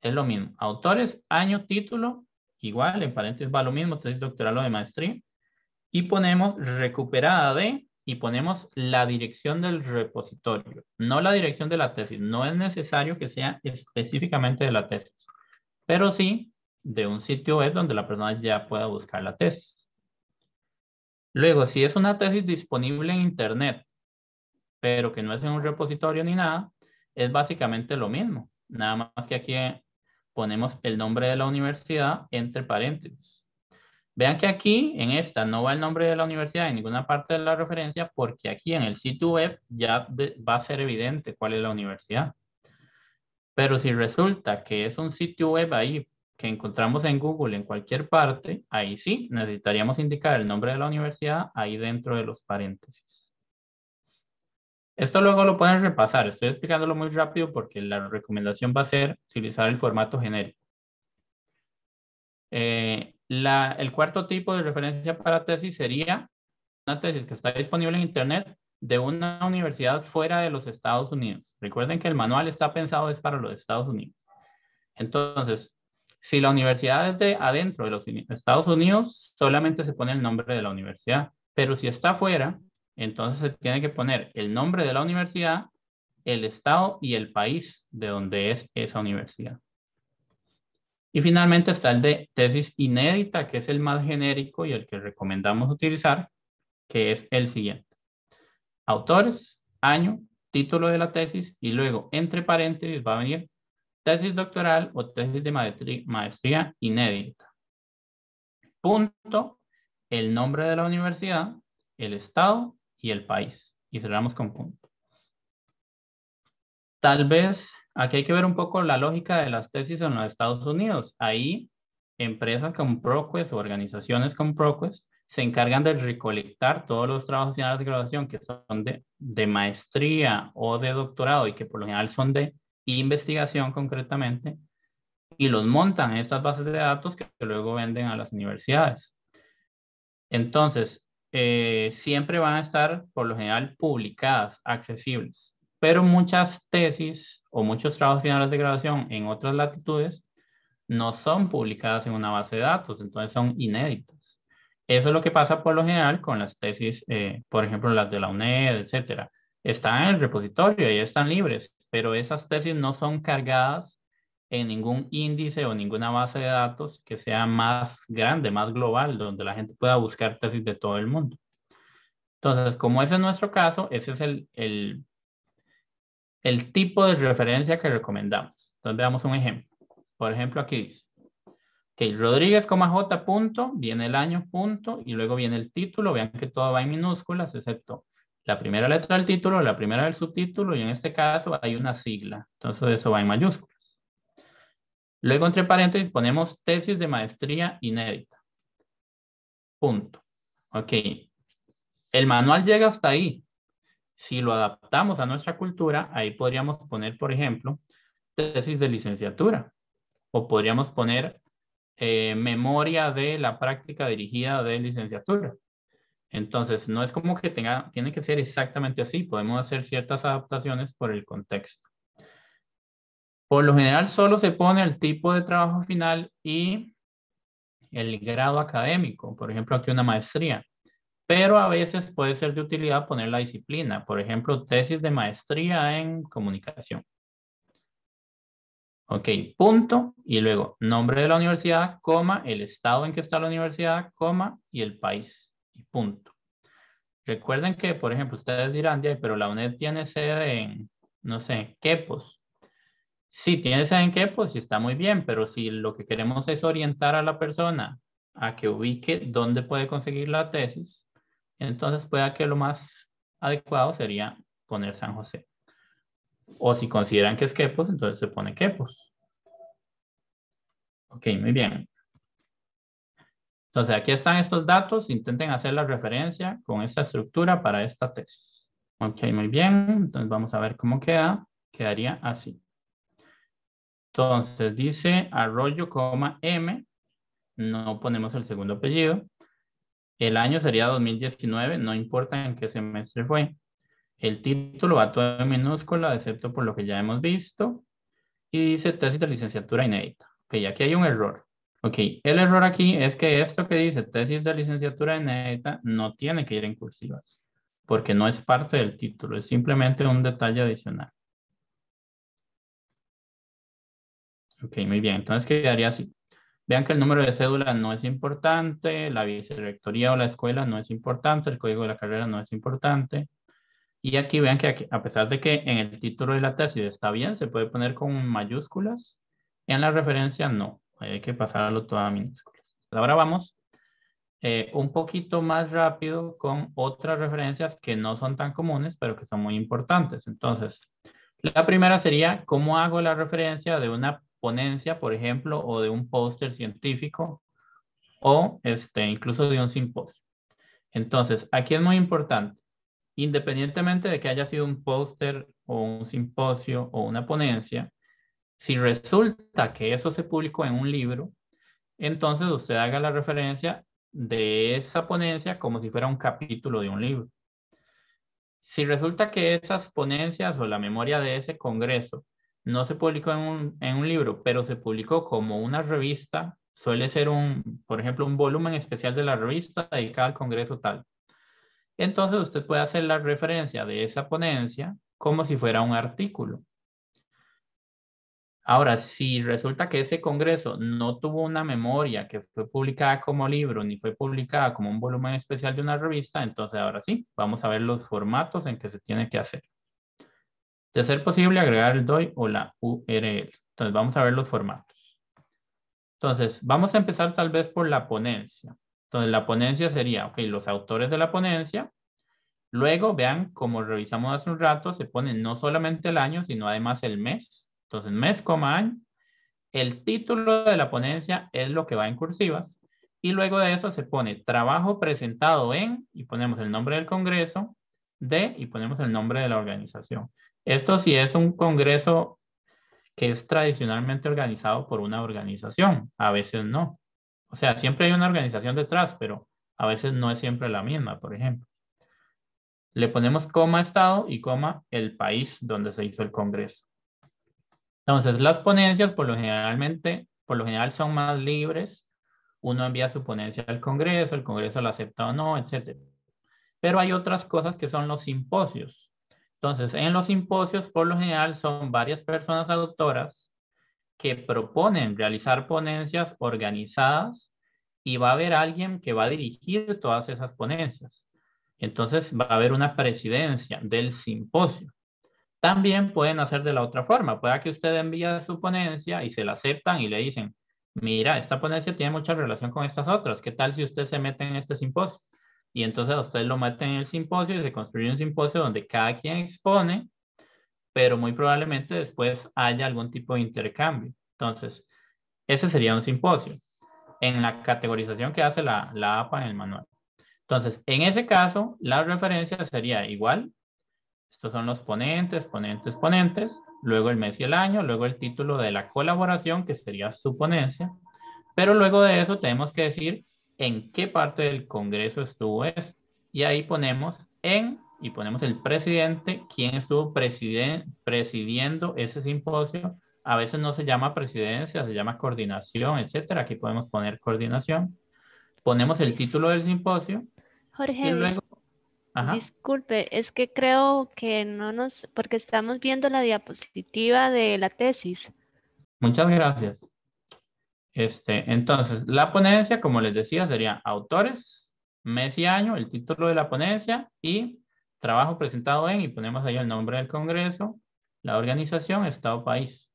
es lo mismo. Autores, año, título, igual, en paréntesis va lo mismo, tesis doctoral o de maestría. Y ponemos recuperada de, y ponemos la dirección del repositorio. No la dirección de la tesis. No es necesario que sea específicamente de la tesis. Pero sí, de un sitio web donde la persona ya pueda buscar la tesis. Luego, si es una tesis disponible en internet, pero que no es en un repositorio ni nada, es básicamente lo mismo. Nada más que aquí ponemos el nombre de la universidad entre paréntesis. Vean que aquí, en esta, no va el nombre de la universidad en ninguna parte de la referencia, porque aquí en el sitio web ya va a ser evidente cuál es la universidad. Pero si resulta que es un sitio web ahí, que encontramos en Google en cualquier parte, ahí sí necesitaríamos indicar el nombre de la universidad ahí dentro de los paréntesis. Esto luego lo pueden repasar. Estoy explicándolo muy rápido porque la recomendación va a ser utilizar el formato genérico. El cuarto tipo de referencia para tesis sería una tesis que está disponible en internet de una universidad fuera de los Estados Unidos. Recuerden que el manual está pensado es para los Estados Unidos. Entonces, si la universidad es de adentro de los Estados Unidos, solamente se pone el nombre de la universidad. Pero si está fuera, entonces se tiene que poner el nombre de la universidad, el estado y el país de donde es esa universidad. Y finalmente está el de tesis inédita, que es el más genérico y el que recomendamos utilizar, que es el siguiente. Autores, año, título de la tesis y luego entre paréntesis va a venir tesis doctoral o tesis de maestría inédita. Punto, el nombre de la universidad, el estado y el país. Y cerramos con punto. Tal vez aquí hay que ver un poco la lógica de las tesis en los Estados Unidos. Ahí empresas con ProQuest o organizaciones con ProQuest se encargan de recolectar todos los trabajos finales de graduación que son de maestría o de doctorado y que por lo general son de investigación concretamente, y los montan en estas bases de datos que luego venden a las universidades. Entonces, siempre van a estar, por lo general, publicadas, accesibles. Pero muchas tesis o muchos trabajos finales de graduación en otras latitudes no son publicadas en una base de datos, entonces son inéditas. Eso es lo que pasa por lo general con las tesis, por ejemplo, las de la UNED, etcétera. Están en el repositorio y están libres, pero esas tesis no son cargadas en ningún índice o ninguna base de datos que sea más grande, más global, donde la gente pueda buscar tesis de todo el mundo. Entonces, como ese es nuestro caso, ese es el tipo de referencia que recomendamos. Entonces, veamos un ejemplo. Por ejemplo, aquí dice que Rodríguez, J, punto, viene el año, punto, y luego viene el título. Vean que todo va en minúsculas, excepto la primera letra del título, la primera del subtítulo, y en este caso hay una sigla. Entonces, eso va en mayúsculas. Luego, entre paréntesis, ponemos tesis de maestría inédita. Punto. Ok. El manual llega hasta ahí. Si lo adaptamos a nuestra cultura, ahí podríamos poner, por ejemplo, tesis de licenciatura. O podríamos poner memoria de la práctica dirigida de licenciatura. Entonces, no es como que tiene que ser exactamente así. Podemos hacer ciertas adaptaciones por el contexto. Por lo general, solo se pone el tipo de trabajo final y el grado académico. Por ejemplo, aquí una maestría. Pero a veces puede ser de utilidad poner la disciplina. Por ejemplo, tesis de maestría en comunicación. Ok, punto. Y luego, nombre de la universidad, coma, el estado en que está la universidad, coma, y el país. Y punto. Recuerden que, por ejemplo, ustedes dirán, pero la UNED tiene sede en, no sé, Quepos. Sí, tiene sede en Quepos y está muy bien, pero si lo que queremos es orientar a la persona a que ubique dónde puede conseguir la tesis, entonces pueda que lo más adecuado sería poner San José. O si consideran que es Quepos, entonces se pone Quepos. Ok, muy bien. Entonces aquí están estos datos. Intenten hacer la referencia con esta estructura para esta tesis. Ok, muy bien. Entonces vamos a ver cómo queda. Quedaría así. Entonces dice Arroyo, M. No ponemos el segundo apellido. El año sería 2019. No importa en qué semestre fue. El título va todo en minúscula, excepto por lo que ya hemos visto. Y dice tesis de licenciatura inédita. Ok, aquí hay un error. Ok, el error aquí es que esto que dice tesis de licenciatura inédita no tiene que ir en cursivas. Porque no es parte del título, es simplemente un detalle adicional. Ok, muy bien, entonces quedaría así. Vean que el número de cédula no es importante, la vicerrectoría o la escuela no es importante, el código de la carrera no es importante. Y aquí vean que aquí, a pesar de que en el título de la tesis está bien, se puede poner con mayúsculas. En la referencia no, hay que pasarlo todo a minúsculas. Ahora vamos un poquito más rápido con otras referencias que no son tan comunes, pero que son muy importantes. Entonces, la primera sería, ¿cómo hago la referencia de una ponencia, por ejemplo, o de un póster científico, o incluso de un simposio? Entonces, aquí es muy importante. Independientemente de que haya sido un póster o un simposio o una ponencia, si resulta que eso se publicó en un libro, entonces usted haga la referencia de esa ponencia como si fuera un capítulo de un libro. Si resulta que esas ponencias o la memoria de ese congreso no se publicó en un libro, pero se publicó como una revista, suele ser, por ejemplo, un volumen especial de la revista dedicada al congreso tal. Entonces usted puede hacer la referencia de esa ponencia como si fuera un artículo. Ahora, si resulta que ese congreso no tuvo una memoria que fue publicada como libro, ni fue publicada como un volumen especial de una revista, entonces ahora sí, vamos a ver los formatos en que se tiene que hacer. De ser posible, agregar el DOI o la URL. Entonces vamos a ver los formatos. Entonces vamos a empezar tal vez por la ponencia. Entonces, la ponencia sería, ok, los autores de la ponencia. Luego, vean, como revisamos hace un rato, se pone no solamente el año, sino además el mes. Entonces, mes, coma, año. El título de la ponencia es lo que va en cursivas. Y luego de eso se pone trabajo presentado en, y ponemos el nombre del congreso, de, y ponemos el nombre de la organización. Esto sí es un congreso que es tradicionalmente organizado por una organización. A veces no. O sea, siempre hay una organización detrás, pero a veces no es siempre la misma, por ejemplo. Le ponemos coma estado y coma el país donde se hizo el congreso. Entonces, las ponencias por lo, por lo general son más libres. Uno envía su ponencia al Congreso, el Congreso la acepta o no, etc. Pero hay otras cosas que son los simposios. Entonces, en los simposios, por lo general, son varias personas autoras que proponen realizar ponencias organizadas y va a haber alguien que va a dirigir todas esas ponencias. Entonces, va a haber una presidencia del simposio. También pueden hacer de la otra forma. Puede que usted envíe su ponencia y se la aceptan y le dicen, mira, esta ponencia tiene mucha relación con estas otras. ¿Qué tal si usted se mete en este simposio? Y entonces a usted lo meten en el simposio y se construye un simposio donde cada quien expone, pero muy probablemente después haya algún tipo de intercambio. Entonces, ese sería un simposio en la categorización que hace la APA en el manual. Entonces, en ese caso, la referencia sería igual. Estos son los ponentes, ponentes, ponentes. Luego el mes y el año, luego el título de la colaboración, que sería su ponencia, pero luego de eso tenemos que decir en qué parte del Congreso estuvo eso, y ahí ponemos y ponemos el presidente, quién estuvo presidiendo ese simposio. A veces no se llama presidencia, se llama coordinación, etcétera. Aquí podemos poner coordinación. Ponemos el título del simposio. Jorge, y luego... Ajá. Disculpe, es que creo que no nos... Porque estamos viendo la diapositiva de la tesis. Muchas gracias. Entonces, la ponencia, como les decía, sería autores, mes y año, el título de la ponencia y trabajo presentado y ponemos ahí el nombre del Congreso, la organización, estado, país.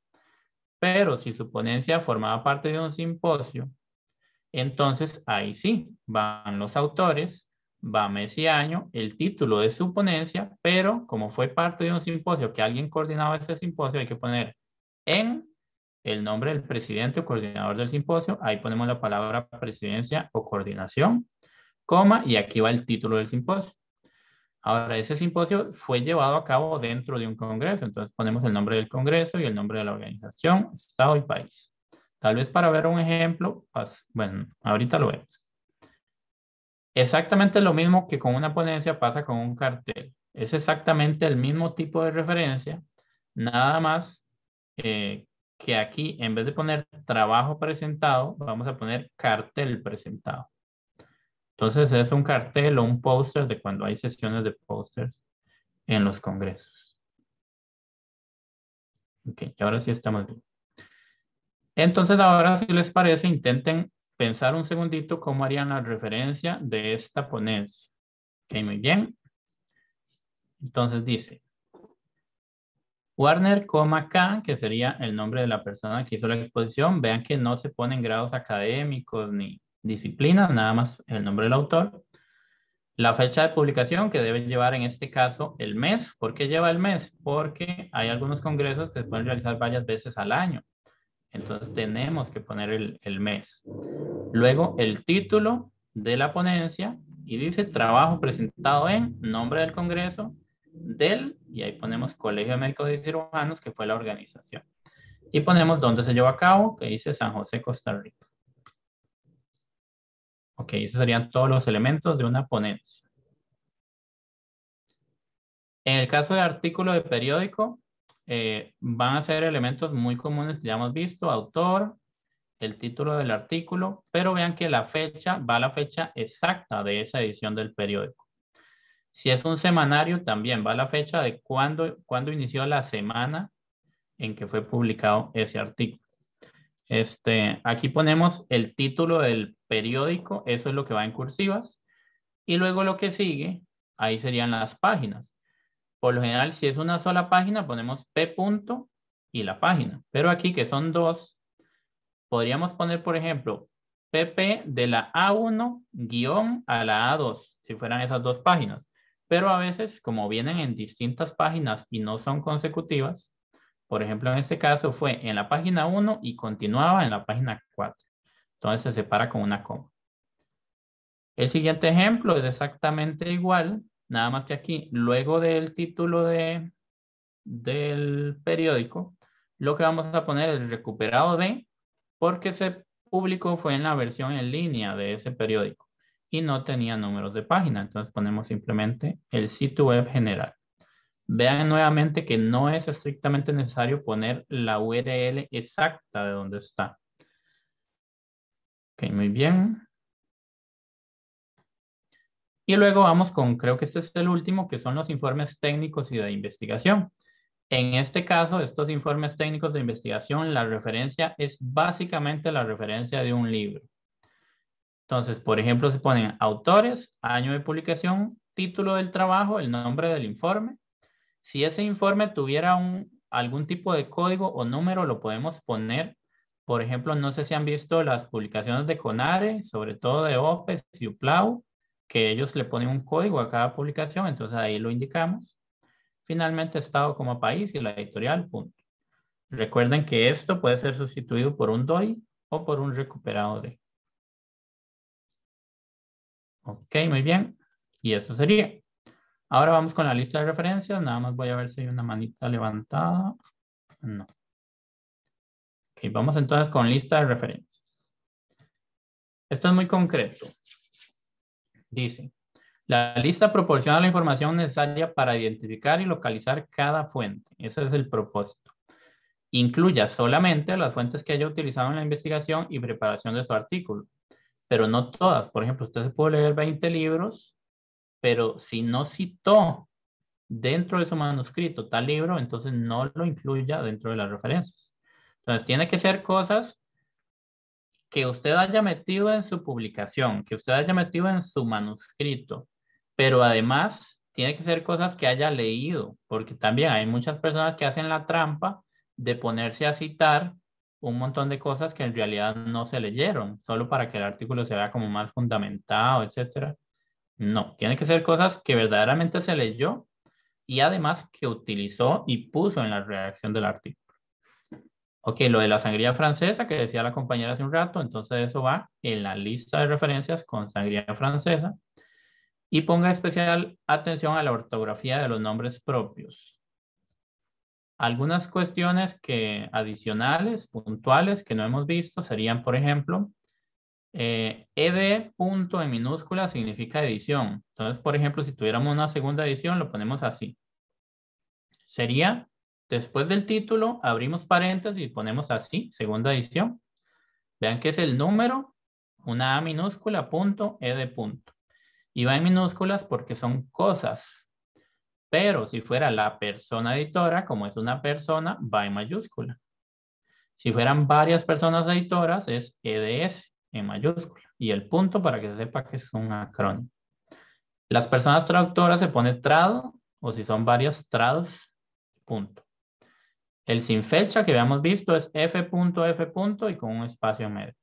Pero si su ponencia formaba parte de un simposio, entonces ahí sí van los autores, va mes y año, el título de su ponencia, pero como fue parte de un simposio, que alguien coordinaba ese simposio, hay que poner en el nombre del presidente o coordinador del simposio, ahí ponemos la palabra presidencia o coordinación, coma, y aquí va el título del simposio. Ahora, ese simposio fue llevado a cabo dentro de un congreso, entonces ponemos el nombre del congreso y el nombre de la organización, estado y país. Tal vez para ver un ejemplo, bueno, ahorita lo vemos. Exactamente lo mismo que con una ponencia pasa con un cartel. Es exactamente el mismo tipo de referencia, nada más que aquí, en vez de poner trabajo presentado, vamos a poner cartel presentado. Entonces es un cartel o un póster de cuando hay sesiones de pósters en los congresos. Ok, ahora sí estamos bien. Entonces ahora, si les parece, intenten pensar un segundito cómo harían la referencia de esta ponencia. Ok, muy bien. Entonces dice, Warner, K, que sería el nombre de la persona que hizo la exposición. Vean que no se ponen grados académicos ni disciplinas, nada más el nombre del autor. La fecha de publicación, que debe llevar en este caso el mes. ¿Por qué lleva el mes? Porque hay algunos congresos que se pueden realizar varias veces al año. Entonces tenemos que poner el mes. Luego el título de la ponencia y dice trabajo presentado en nombre del Congreso del, y ahí ponemos Colegio de Médicos y Cirujanos, que fue la organización. Y ponemos dónde se llevó a cabo, que dice San José, Costa Rica. Ok, esos serían todos los elementos de una ponencia. En el caso de artículo de periódico, van a ser elementos muy comunes que ya hemos visto, autor, el título del artículo, pero vean que la fecha va a la fecha exacta de esa edición del periódico. Si es un semanario, también va a la fecha de cuándo inició la semana en que fue publicado ese artículo. Aquí ponemos el título del periódico, eso es lo que va en cursivas, y luego lo que sigue, ahí serían las páginas. Por lo general, si es una sola página, ponemos P. y la página. Pero aquí, que son dos, podríamos poner, por ejemplo, PP de la A1 guión a la A2, si fueran esas dos páginas. Pero a veces, como vienen en distintas páginas y no son consecutivas, por ejemplo, en este caso fue en la página 1 y continuaba en la página 4. Entonces se separa con una coma. El siguiente ejemplo es exactamente igual. Nada más que aquí, luego del título del periódico, lo que vamos a poner es recuperado de, porque se publicó fue en la versión en línea de ese periódico y no tenía números de página. Entonces ponemos simplemente el sitio web general. Vean nuevamente que no es estrictamente necesario poner la URL exacta de donde está. Ok, muy bien. Y luego vamos con, creo que este es el último, que son los informes técnicos y de investigación. En este caso, estos informes técnicos de investigación, la referencia es básicamente la referencia de un libro. Entonces, por ejemplo, se ponen autores, año de publicación, título del trabajo, el nombre del informe. Si ese informe tuviera algún tipo de código o número, lo podemos poner. Por ejemplo, no sé si han visto las publicaciones de CONARE, sobre todo de OPES y UPLAU, que ellos le ponen un código a cada publicación, entonces ahí lo indicamos. Finalmente, estado como país y la editorial, punto. Recuerden que esto puede ser sustituido por un DOI o por un recuperado de. Ok, muy bien. Y eso sería. Ahora vamos con la lista de referencias. Nada más voy a ver si hay una manita levantada. No. Ok, vamos entonces con lista de referencias. Esto es muy concreto. Dice, la lista proporciona la información necesaria para identificar y localizar cada fuente. Ese es el propósito. Incluya solamente las fuentes que haya utilizado en la investigación y preparación de su artículo. Pero no todas. Por ejemplo, usted se puede leer 20 libros, pero si no citó dentro de su manuscrito tal libro, entonces no lo incluya dentro de las referencias. Entonces, tiene que ser cosas que usted haya metido en su publicación, que usted haya metido en su manuscrito, pero además tiene que ser cosas que haya leído, porque también hay muchas personas que hacen la trampa de ponerse a citar un montón de cosas que en realidad no se leyeron, solo para que el artículo se vea como más fundamentado, etcétera. No, tiene que ser cosas que verdaderamente se leyó y además que utilizó y puso en la redacción del artículo. Ok, lo de la sangría francesa que decía la compañera hace un rato, entonces eso va en la lista de referencias con sangría francesa. Y ponga especial atención a la ortografía de los nombres propios. Algunas cuestiones que adicionales, puntuales, que no hemos visto serían, por ejemplo, ED punto en minúscula significa edición. Entonces, por ejemplo, si tuviéramos una segunda edición, lo ponemos así. Sería, después del título, abrimos paréntesis y ponemos así, segunda edición. Vean que es el número, una A minúscula, punto, ED punto. Y va en minúsculas porque son cosas. Pero si fuera la persona editora, como es una persona, va en mayúscula. Si fueran varias personas editoras, es EDS en mayúscula. Y el punto para que se sepa que es un acrónimo. Las personas traductoras se pone trad, o si son varias trads, punto. El sin fecha que habíamos visto es F.F. y con un espacio en medio.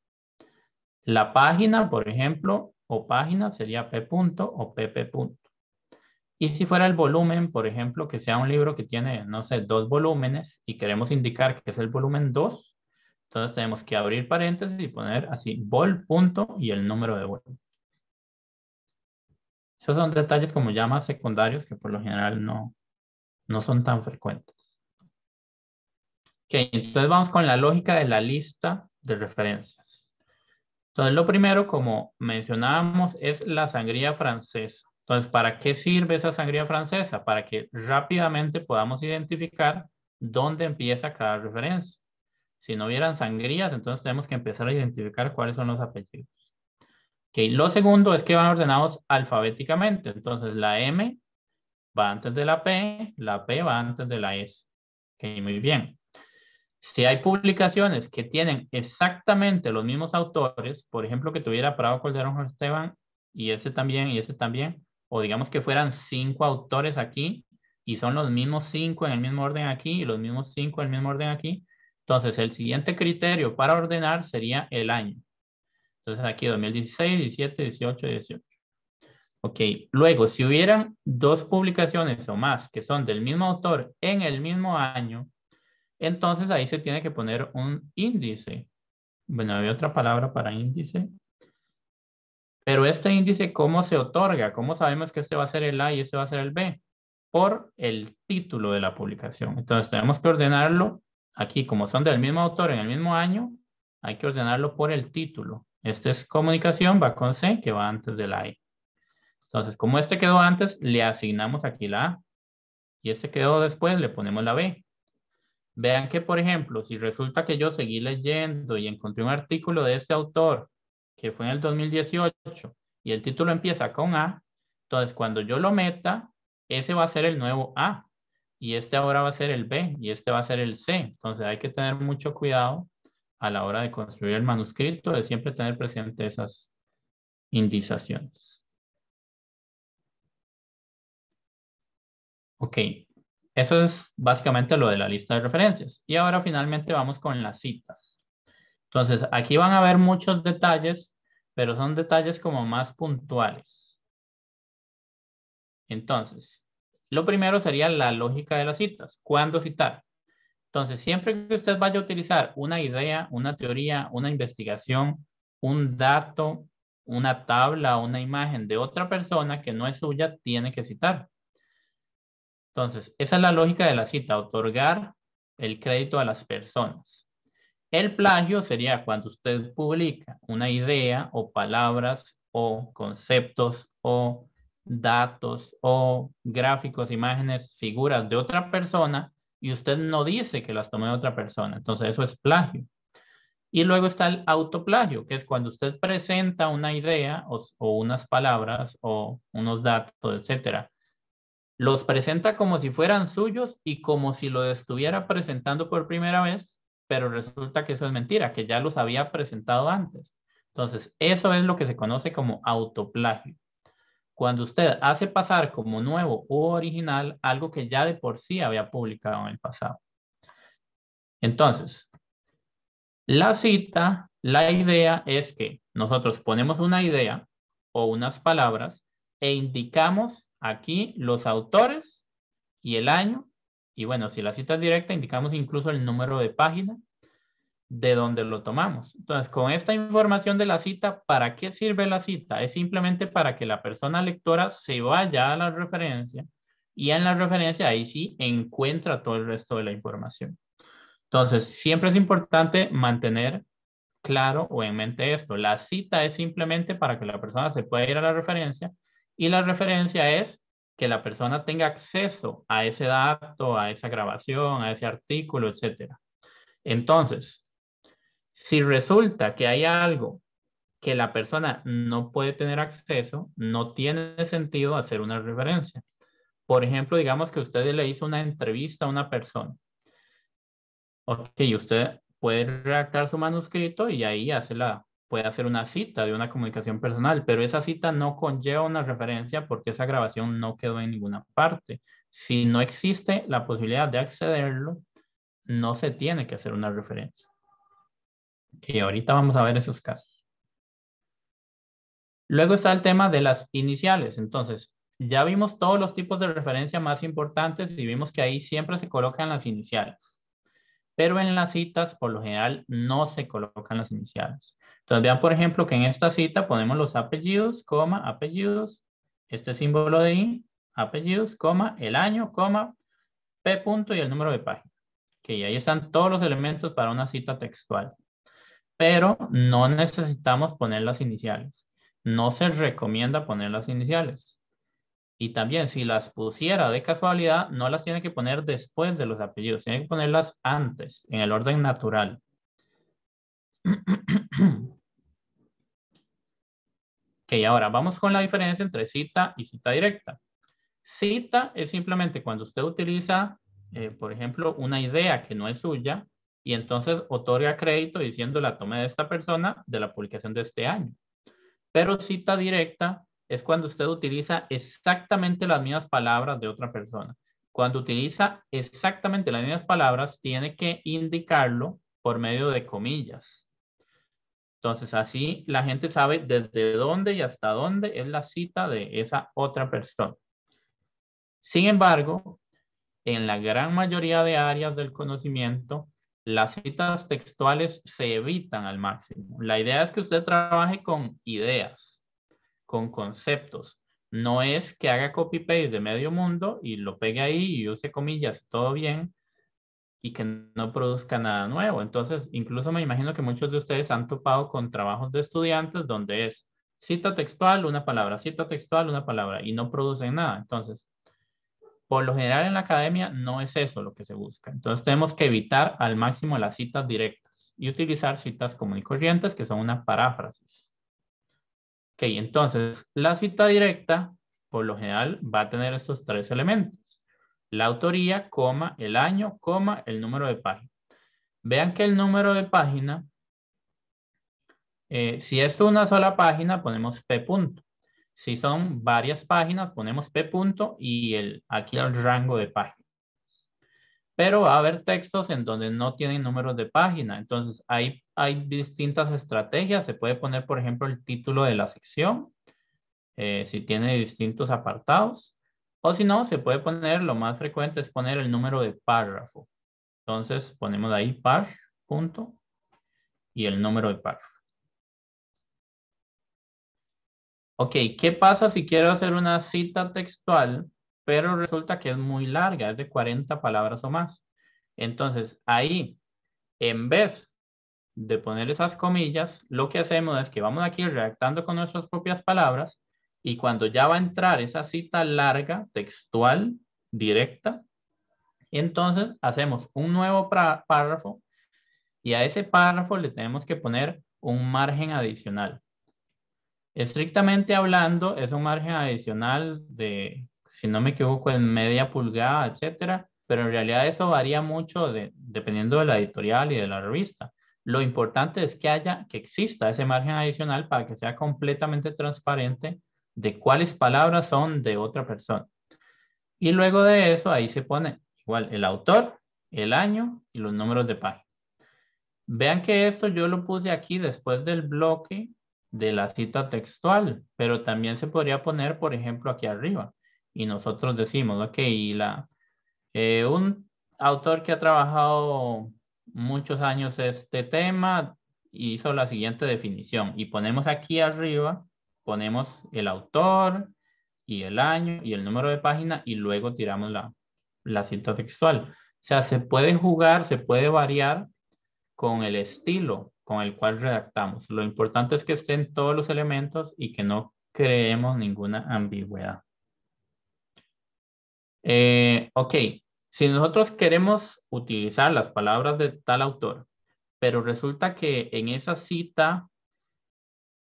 La página, por ejemplo, o página sería P. o PP. Y si fuera el volumen, por ejemplo, que sea un libro que tiene, no sé, 2 volúmenes y queremos indicar que es el volumen 2, entonces tenemos que abrir paréntesis y poner así, vol, punto, y el número de volumen. Esos son detalles como ya más secundarios que por lo general no son tan frecuentes. Ok, entonces vamos con la lógica de la lista de referencias. Entonces lo primero, como mencionábamos, es la sangría francesa. Entonces, ¿para qué sirve esa sangría francesa? Para que rápidamente podamos identificar dónde empieza cada referencia. Si no hubieran sangrías, entonces tenemos que empezar a identificar cuáles son los apellidos. Okay. Lo segundo es que van ordenados alfabéticamente. Entonces, la M va antes de la P va antes de la S. Okay, muy bien. Si hay publicaciones que tienen exactamente los mismos autores, por ejemplo, que tuviera Prado Calderón, Jorge Esteban, y ese también, o digamos que fueran 5 autores aquí, y son los mismos 5 en el mismo orden aquí, y los mismos 5 en el mismo orden aquí. Entonces, el siguiente criterio para ordenar sería el año. Entonces, aquí 2016, 17, 18, 18. Ok, luego, si hubieran 2 publicaciones o más que son del mismo autor en el mismo año, entonces ahí se tiene que poner un índice. Bueno, había otra palabra para índice. Pero este índice, ¿cómo se otorga? ¿Cómo sabemos que este va a ser el A y este va a ser el B? Por el título de la publicación. Entonces, tenemos que ordenarlo aquí, como son del mismo autor en el mismo año, hay que ordenarlo por el título. Este es comunicación, va con C, que va antes de la E. Entonces, como este quedó antes, le asignamos aquí la A. Y este quedó después, le ponemos la B. Vean que, por ejemplo, si resulta que yo seguí leyendo y encontré un artículo de este autor que fue en el 2018, y el título empieza con A, entonces cuando yo lo meta, ese va a ser el nuevo A, y este ahora va a ser el B, y este va a ser el C. Entonces hay que tener mucho cuidado a la hora de construir el manuscrito, de siempre tener presente esas indicaciones. Ok, eso es básicamente lo de la lista de referencias. Y ahora finalmente vamos con las citas. Entonces aquí van a haber muchos detalles, pero son detalles como más puntuales. Entonces, lo primero sería la lógica de las citas. ¿Cuándo citar? Entonces, siempre que usted vaya a utilizar una idea, una teoría, una investigación, un dato, una tabla, una imagen de otra persona que no es suya, tiene que citar. Entonces, esa es la lógica de la cita, otorgar el crédito a las personas. El plagio sería cuando usted publica una idea o palabras o conceptos o datos o gráficos, imágenes, figuras de otra persona y usted no dice que las tomó de otra persona. Entonces eso es plagio. Y luego está el autoplagio, que es cuando usted presenta una idea o unas palabras o unos datos, etcétera. Los presenta como si fueran suyos y como si lo estuviera presentando por primera vez, pero resulta que eso es mentira, que ya los había presentado antes. Entonces eso es lo que se conoce como autoplagio. Cuando usted hace pasar como nuevo u original algo que ya de por sí había publicado en el pasado. Entonces, la cita, la idea es que nosotros ponemos una idea o unas palabras e indicamos aquí los autores y el año. Y bueno, si la cita es directa, indicamos incluso el número de página de donde lo tomamos. Entonces, con esta información de la cita, ¿para qué sirve la cita? Es simplemente para que la persona lectora se vaya a la referencia y en la referencia ahí sí encuentra todo el resto de la información. Entonces, siempre es importante mantener claro o en mente esto. La cita es simplemente para que la persona se pueda ir a la referencia y la referencia es que la persona tenga acceso a ese dato, a esa grabación, a ese artículo, etc. Entonces, si resulta que hay algo que la persona no puede tener acceso, no tiene sentido hacer una referencia. Por ejemplo, digamos que usted le hizo una entrevista a una persona. Ok, usted puede redactar su manuscrito y ahí puede hacer una cita de una comunicación personal, pero esa cita no conlleva una referencia porque esa grabación no quedó en ninguna parte. Si no existe la posibilidad de accederlo, no se tiene que hacer una referencia. Que ahorita vamos a ver esos casos. Luego está el tema de las iniciales. Entonces, ya vimos todos los tipos de referencia más importantes y vimos que ahí siempre se colocan las iniciales. Pero en las citas, por lo general, no se colocan las iniciales. Entonces, vean, por ejemplo, que en esta cita ponemos los apellidos, coma, apellidos, este símbolo de I, apellidos, coma, el año, coma, P punto y el número de página. Ok, ahí están todos los elementos para una cita textual. Pero no necesitamos poner las iniciales. No se recomienda poner las iniciales. Y también si las pusiera de casualidad, no las tiene que poner después de los apellidos. Tiene que ponerlas antes, en el orden natural. Ok, ahora vamos con la diferencia entre cita y cita directa. Cita es simplemente cuando usted utiliza, por ejemplo, una idea que no es suya. Y entonces otorga crédito diciendo la tomé de esta persona de la publicación de este año. Pero cita directa es cuando usted utiliza exactamente las mismas palabras de otra persona. Cuando utiliza exactamente las mismas palabras, tiene que indicarlo por medio de comillas. Entonces así la gente sabe desde dónde y hasta dónde es la cita de esa otra persona. Sin embargo, en la gran mayoría de áreas del conocimiento, las citas textuales se evitan al máximo. La idea es que usted trabaje con ideas, con conceptos. No es que haga copy-paste de medio mundo y lo pegue ahí y use comillas, todo bien, y que no produzca nada nuevo. Entonces, incluso me imagino que muchos de ustedes han topado con trabajos de estudiantes donde es cita textual, una palabra, cita textual, una palabra, y no producen nada. Entonces, por lo general en la academia no es eso lo que se busca. Entonces tenemos que evitar al máximo las citas directas y utilizar citas comunes y corrientes que son una paráfrasis. Ok, entonces la cita directa por lo general va a tener estos tres elementos. La autoría, coma, el año, coma, el número de página. Vean que el número de página, si es una sola página ponemos P punto. Si son varias páginas ponemos P punto y aquí el rango de páginas. Pero va a haber textos en donde no tienen números de página. Entonces hay distintas estrategias. Se puede poner, por ejemplo, el título de la sección, si tiene distintos apartados. O si no, se puede poner, lo más frecuente es poner el número de párrafo. Entonces ponemos ahí par, punto, y el número de párrafo. Ok, ¿qué pasa si quiero hacer una cita textual? Pero resulta que es muy larga, es de 40 palabras o más. Entonces, ahí, en vez de poner esas comillas, lo que hacemos es que vamos aquí redactando con nuestras propias palabras, y cuando ya va a entrar esa cita larga, textual, directa, entonces hacemos un nuevo párrafo, y a ese párrafo le tenemos que poner un margen adicional. Estrictamente hablando, es un margen adicional de... si no me equivoco, en media pulgada, etcétera, pero en realidad eso varía mucho dependiendo de la editorial y de la revista. Lo importante es que exista ese margen adicional para que sea completamente transparente de cuáles palabras son de otra persona. Y luego de eso, ahí se pone igual el autor, el año y los números de página. Vean que esto yo lo puse aquí después del bloque de la cita textual, pero también se podría poner, por ejemplo, aquí arriba. Y nosotros decimos, ok, un autor que ha trabajado muchos años este tema hizo la siguiente definición. Y ponemos aquí arriba, ponemos el autor y el año y el número de página y luego tiramos la cita textual. O sea, se puede jugar, se puede variar con el estilo con el cual redactamos. Lo importante es que estén todos los elementos y que no creemos ninguna ambigüedad. Ok, si nosotros queremos utilizar las palabras de tal autor, pero resulta que en esa cita,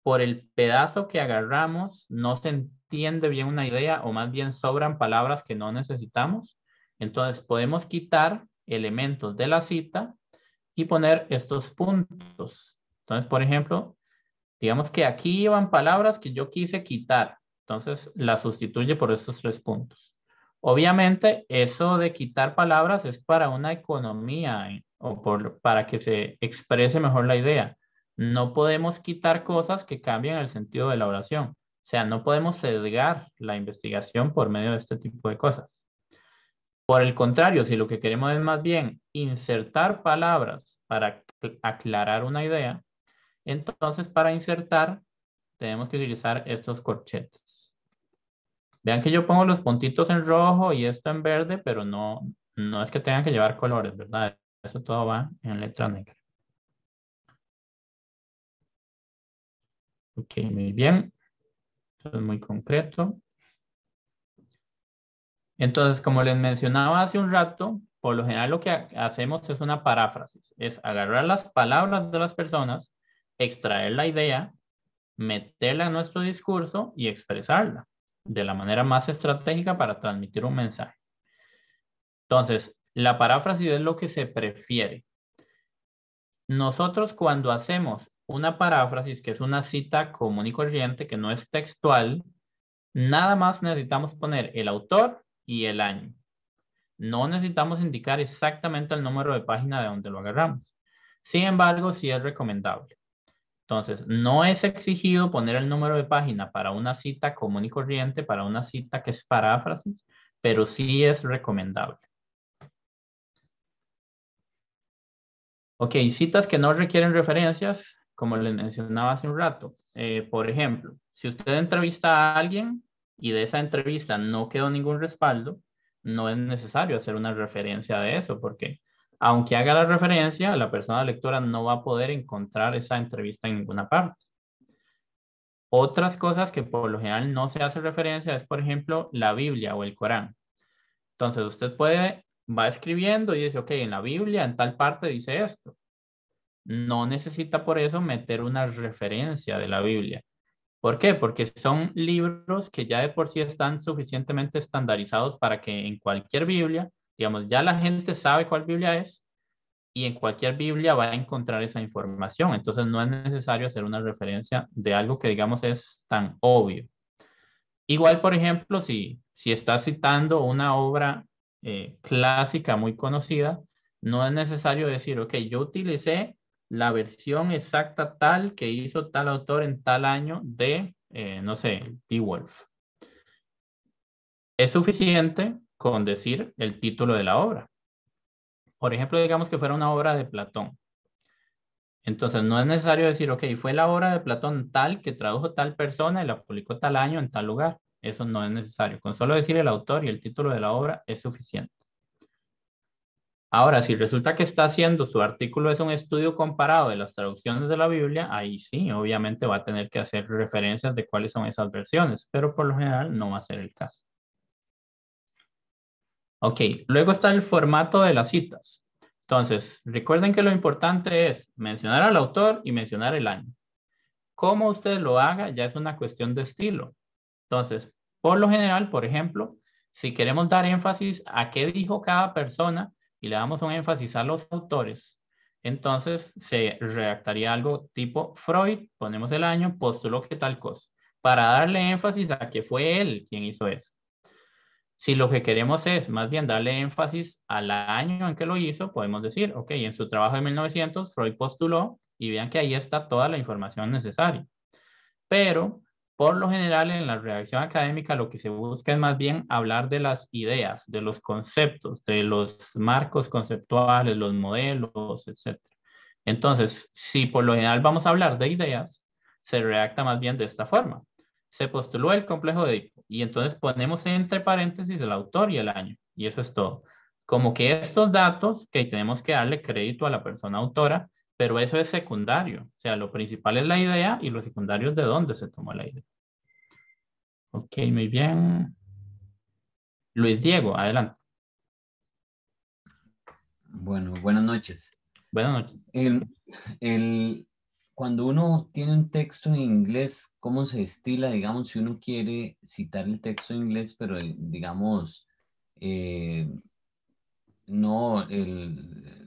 por el pedazo que agarramos, no se entiende bien una idea o más bien sobran palabras que no necesitamos, entonces podemos quitar elementos de la cita y poner estos puntos. Entonces, por ejemplo, digamos que aquí iban palabras que yo quise quitar, entonces las sustituye por estos tres puntos. Obviamente, eso de quitar palabras es para una economía o para que se exprese mejor la idea. No podemos quitar cosas que cambien el sentido de la oración. O sea, no podemos sesgar la investigación por medio de este tipo de cosas. Por el contrario, si lo que queremos es más bien insertar palabras para aclarar una idea, entonces para insertar tenemos que utilizar estos corchetes. Vean que yo pongo los puntitos en rojo y esto en verde, pero no es que tengan que llevar colores, ¿verdad? Eso todo va en letra negra. Ok, muy bien. Esto es muy concreto. Entonces, como les mencionaba hace un rato, por lo general lo que hacemos es una paráfrasis. Es agarrar las palabras de las personas, extraer la idea, meterla en nuestro discurso y expresarla de la manera más estratégica para transmitir un mensaje. Entonces, la paráfrasis es lo que se prefiere. Nosotros cuando hacemos una paráfrasis, que es una cita común y corriente, que no es textual, nada más necesitamos poner el autor y el año. No necesitamos indicar exactamente el número de página de donde lo agarramos. Sin embargo, sí es recomendable. Entonces, no es exigido poner el número de página para una cita común y corriente, para una cita que es paráfrasis, pero sí es recomendable. Ok, citas que no requieren referencias, como les mencionaba hace un rato. Por ejemplo, si usted entrevista a alguien y de esa entrevista no quedó ningún respaldo, no es necesario hacer una referencia de eso, porque... aunque haga la referencia, la persona lectora no va a poder encontrar esa entrevista en ninguna parte. Otras cosas que por lo general no se hace referencia es, por ejemplo, la Biblia o el Corán. Entonces usted va escribiendo y dice, ok, en la Biblia en tal parte dice esto. No necesita por eso meter una referencia de la Biblia. ¿Por qué? Porque son libros que ya de por sí están suficientemente estandarizados para que en cualquier Biblia, digamos, ya la gente sabe cuál Biblia es y en cualquier Biblia va a encontrar esa información. Entonces no es necesario hacer una referencia de algo que, digamos, es tan obvio. Igual, por ejemplo, si estás citando una obra clásica muy conocida, no es necesario decir, ok, yo utilicé la versión exacta tal que hizo tal autor en tal año de, no sé, Beowulf. Es suficiente con decir el título de la obra. Por ejemplo, digamos que fuera una obra de Platón. Entonces, no es necesario decir, ok, fue la obra de Platón tal que tradujo tal persona y la publicó tal año en tal lugar. Eso no es necesario. Con solo decir el autor y el título de la obra es suficiente. Ahora, si resulta que está haciendo su artículo es un estudio comparado de las traducciones de la Biblia, ahí sí, obviamente va a tener que hacer referencias de cuáles son esas versiones, pero por lo general no va a ser el caso. Ok, luego está el formato de las citas. Entonces, recuerden que lo importante es mencionar al autor y mencionar el año. Cómo usted lo haga ya es una cuestión de estilo. Entonces, por lo general, por ejemplo, si queremos dar énfasis a qué dijo cada persona, y le damos un énfasis a los autores, entonces se redactaría algo tipo Freud, ponemos el año, postuló que tal cosa, para darle énfasis a que fue él quien hizo eso. Si lo que queremos es más bien darle énfasis al año en que lo hizo, podemos decir, ok, en su trabajo de 1900 Freud postuló, y vean que ahí está toda la información necesaria. Pero, por lo general, en la redacción académica lo que se busca es más bien hablar de las ideas, de los conceptos, de los marcos conceptuales, los modelos, etc. Entonces, si por lo general vamos a hablar de ideas, se redacta más bien de esta forma. Se postuló el complejo de Edipo y entonces ponemos entre paréntesis el autor y el año. Y eso es todo. Como que estos datos, que tenemos que darle crédito a la persona autora, pero eso es secundario. O sea, lo principal es la idea y lo secundario es de dónde se tomó la idea. Ok, muy bien. Luis Diego, adelante. Bueno, buenas noches. Buenas noches. Cuando uno tiene un texto en inglés, ¿cómo se estila? Digamos, si uno quiere citar el texto en inglés, pero digamos...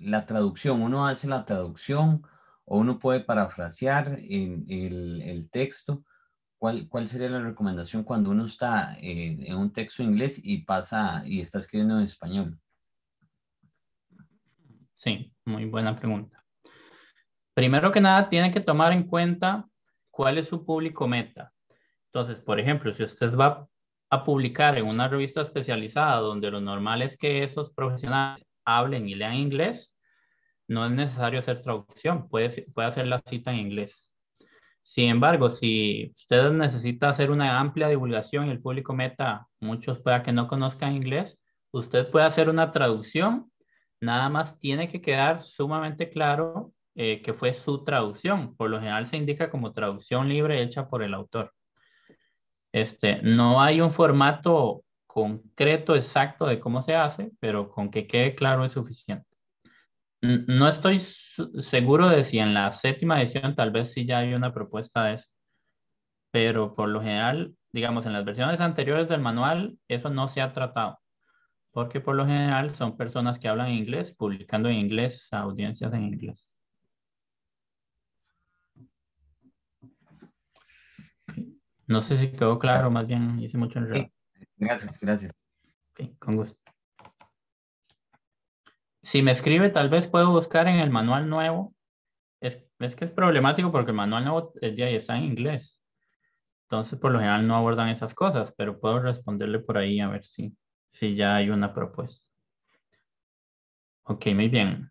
la traducción, uno hace la traducción o uno puede parafrasear el texto. ¿Cuál sería la recomendación cuando uno está en un texto en inglés y pasa y está escribiendo en español? Sí, muy buena pregunta. Primero que nada, tiene que tomar en cuenta cuál es su público meta. Entonces, por ejemplo, si usted va a publicar en una revista especializada donde lo normal es que esos profesionales hablen y lean inglés, no es necesario hacer traducción, puede hacer la cita en inglés. Sin embargo, si usted necesita hacer una amplia divulgación y el público meta, muchos pueda que no conozcan inglés, usted puede hacer una traducción, nada más tiene que quedar sumamente claro que fue su traducción. Por lo general se indica como traducción libre hecha por el autor. No hay un formato concreto, exacto de cómo se hace, pero con que quede claro es suficiente. No estoy seguro de si en la 7ª edición tal vez sí ya hay una propuesta de eso, pero por lo general, digamos, en las versiones anteriores del manual, eso no se ha tratado, porque por lo general son personas que hablan inglés, publicando en inglés, a audiencias en inglés. No sé si quedó claro, más bien hice mucho enredo. Sí, gracias. Okay, con gusto. Si me escribe, tal vez puedo buscar en el manual nuevo. Es que es problemático porque el manual nuevo ya está en inglés. Entonces, por lo general no abordan esas cosas, pero puedo responderle por ahí a ver si ya hay una propuesta. Ok, muy bien.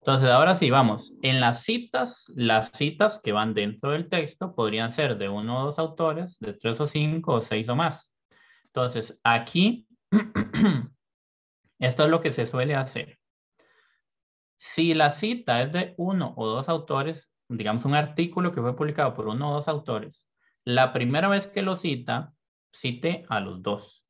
Entonces, ahora sí, vamos. En las citas que van dentro del texto podrían ser de 1 o 2 autores, de 3 o 5 o 6 o más. Entonces, aquí, esto es lo que se suele hacer. Si la cita es de 1 o 2 autores, digamos un artículo que fue publicado por 1 o 2 autores, la primera vez que lo cita, cite a los 2.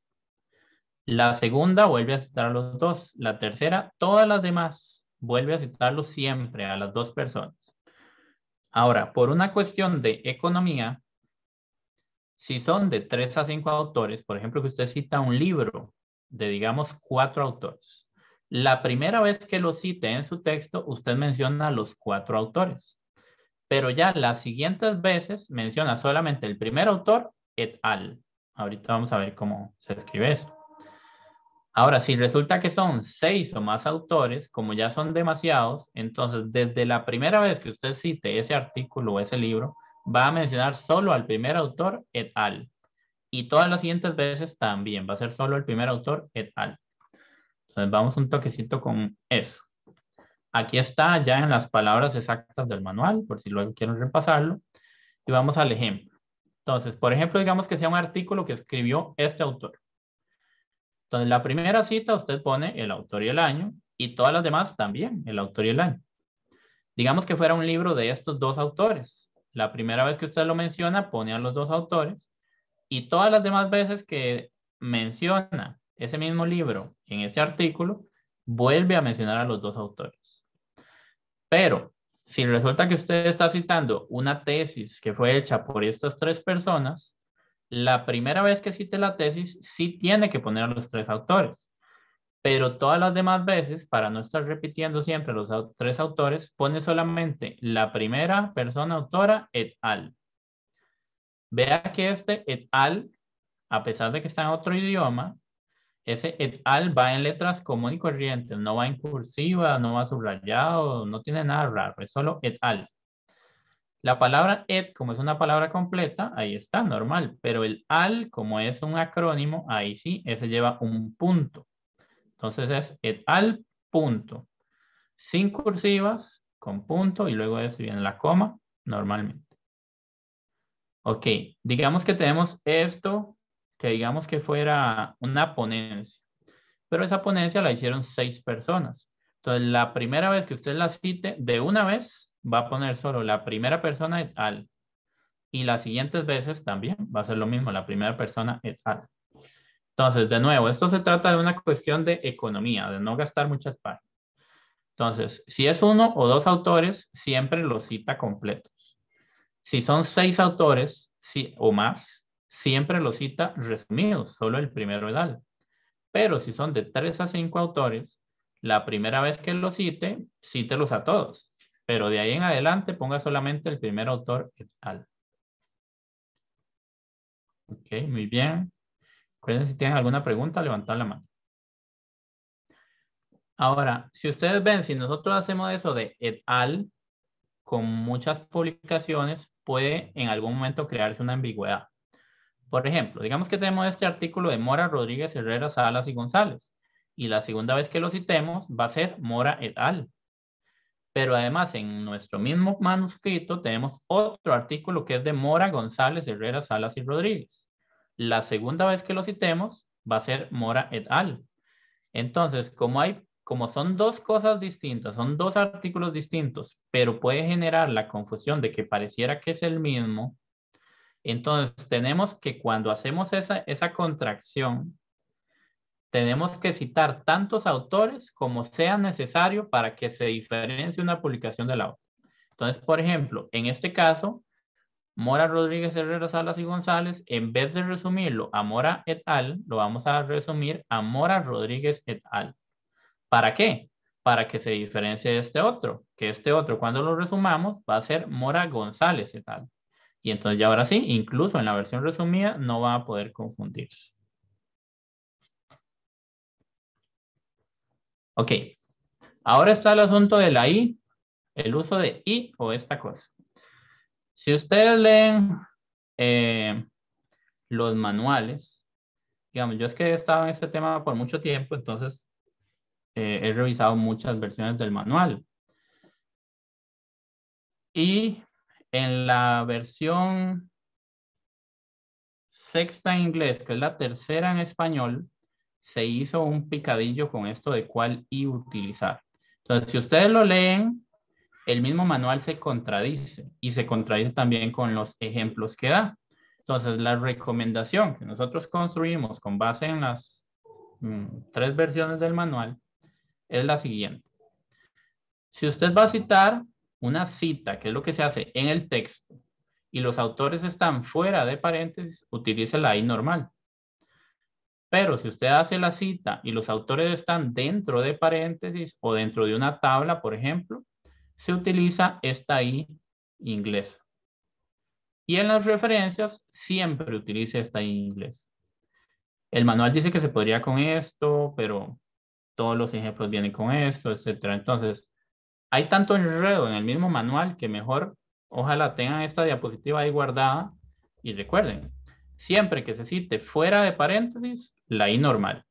La segunda vuelve a citar a los 2. La tercera, todas las demás. Vuelve a citarlo siempre a las 2 personas. Ahora, por una cuestión de economía, si son de 3 a 5 autores, por ejemplo, que usted cita un libro de, digamos, 4 autores, la primera vez que lo cite en su texto, usted menciona a los 4 autores. Pero ya las siguientes veces menciona solamente el primer autor, et al. Ahorita vamos a ver cómo se escribe eso. Ahora, si resulta que son 6 o más autores, como ya son demasiados, entonces desde la primera vez que usted cite ese artículo o ese libro, va a mencionar solo al primer autor, et al. Y todas las siguientes veces también va a ser solo el primer autor, et al. Entonces vamos un toquecito con eso. Aquí está ya en las palabras exactas del manual, por si luego quieren repasarlo. Y vamos al ejemplo. Entonces, por ejemplo, digamos que sea un artículo que escribió este autor. Entonces, la primera cita usted pone el autor y el año, y todas las demás también, el autor y el año. Digamos que fuera un libro de estos 2 autores. La primera vez que usted lo menciona, pone a los 2 autores, y todas las demás veces que menciona ese mismo libro en ese artículo, vuelve a mencionar a los 2 autores. Pero, si resulta que usted está citando una tesis que fue hecha por estas 3 personas, la primera vez que cite la tesis, sí tiene que poner a los 3 autores. Pero todas las demás veces, para no estar repitiendo siempre los 3 autores, pone solamente la primera persona autora, et al. Vea que este et al, a pesar de que está en otro idioma, ese et al va en letras común y corrientes, no va en cursiva, no va subrayado, no tiene nada raro, es solo et al. La palabra et, como es una palabra completa, ahí está, normal, pero el al, como es un acrónimo, ahí sí, ese lleva un punto. Entonces es et al, punto. Sin cursivas, con punto, y luego es bien la coma, normalmente. Ok, digamos que tenemos esto, que digamos que fuera una ponencia, pero esa ponencia la hicieron 6 personas. Entonces la primera vez que usted la cite, de una vez va a poner solo la primera persona et al, y las siguientes veces también va a ser lo mismo, la primera persona et al. Entonces, de nuevo, esto se trata de una cuestión de economía, de no gastar muchas páginas. Entonces, si es 1 o 2 autores, siempre los cita completos. Si son 6 autores o más, siempre los cita resumidos, solo el primero et al. Pero si son de 3 a 5 autores, la primera vez que los cite, cítelos a todos. Pero de ahí en adelante ponga solamente el primer autor et al. Ok, muy bien. Recuerden, si tienen alguna pregunta, levantar la mano. Ahora, si ustedes ven, si nosotros hacemos eso de et al, con muchas publicaciones, puede en algún momento crearse una ambigüedad. Por ejemplo, digamos que tenemos este artículo de Mora, Rodríguez, Herrera, Salas y González. Y la segunda vez que lo citemos va a ser Mora et al. Pero además en nuestro mismo manuscrito tenemos otro artículo que es de Mora, González, Herrera, Salas y Rodríguez. La segunda vez que lo citemos va a ser Mora et al. Entonces, como son 2 cosas distintas, son 2 artículos distintos, pero puede generar la confusión de que pareciera que es el mismo. Entonces tenemos que cuando hacemos esa contracción, tenemos que citar tantos autores como sea necesario para que se diferencie una publicación de la otra. Entonces, por ejemplo, en este caso, Mora, Rodríguez, Herrera, Salas y González, en vez de resumirlo a Mora et al, lo vamos a resumir a Mora, Rodríguez et al. ¿Para qué? Para que se diferencie de este otro, que este otro cuando lo resumamos va a ser Mora, González et al. Y entonces ya ahora sí, incluso en la versión resumida, no va a poder confundirse. Ok. Ahora está el asunto de la I, el uso de I o esta cosa. Si ustedes leen los manuales, digamos, yo es que he estado en este tema por mucho tiempo, entonces he revisado muchas versiones del manual. Y en la versión 6ª en inglés, que es la 3ª en español, se hizo un picadillo con esto de cuál I utilizar. Entonces, si ustedes lo leen, el mismo manual se contradice y se contradice también con los ejemplos que da. Entonces, la recomendación que nosotros construimos con base en las 3 versiones del manual es la siguiente. Si usted va a citar una cita, que es lo que se hace en el texto, y los autores están fuera de paréntesis, utilice la I normal. Pero si usted hace la cita y los autores están dentro de paréntesis o dentro de una tabla, por ejemplo, se utiliza esta I inglesa. Y en las referencias siempre utilice esta I inglesa. El manual dice que se podría con esto, pero todos los ejemplos vienen con esto, etc. Entonces, hay tanto enredo en el mismo manual que mejor ojalá tengan esta diapositiva ahí guardada. Y recuerden, siempre que se cite fuera de paréntesis, la I normal.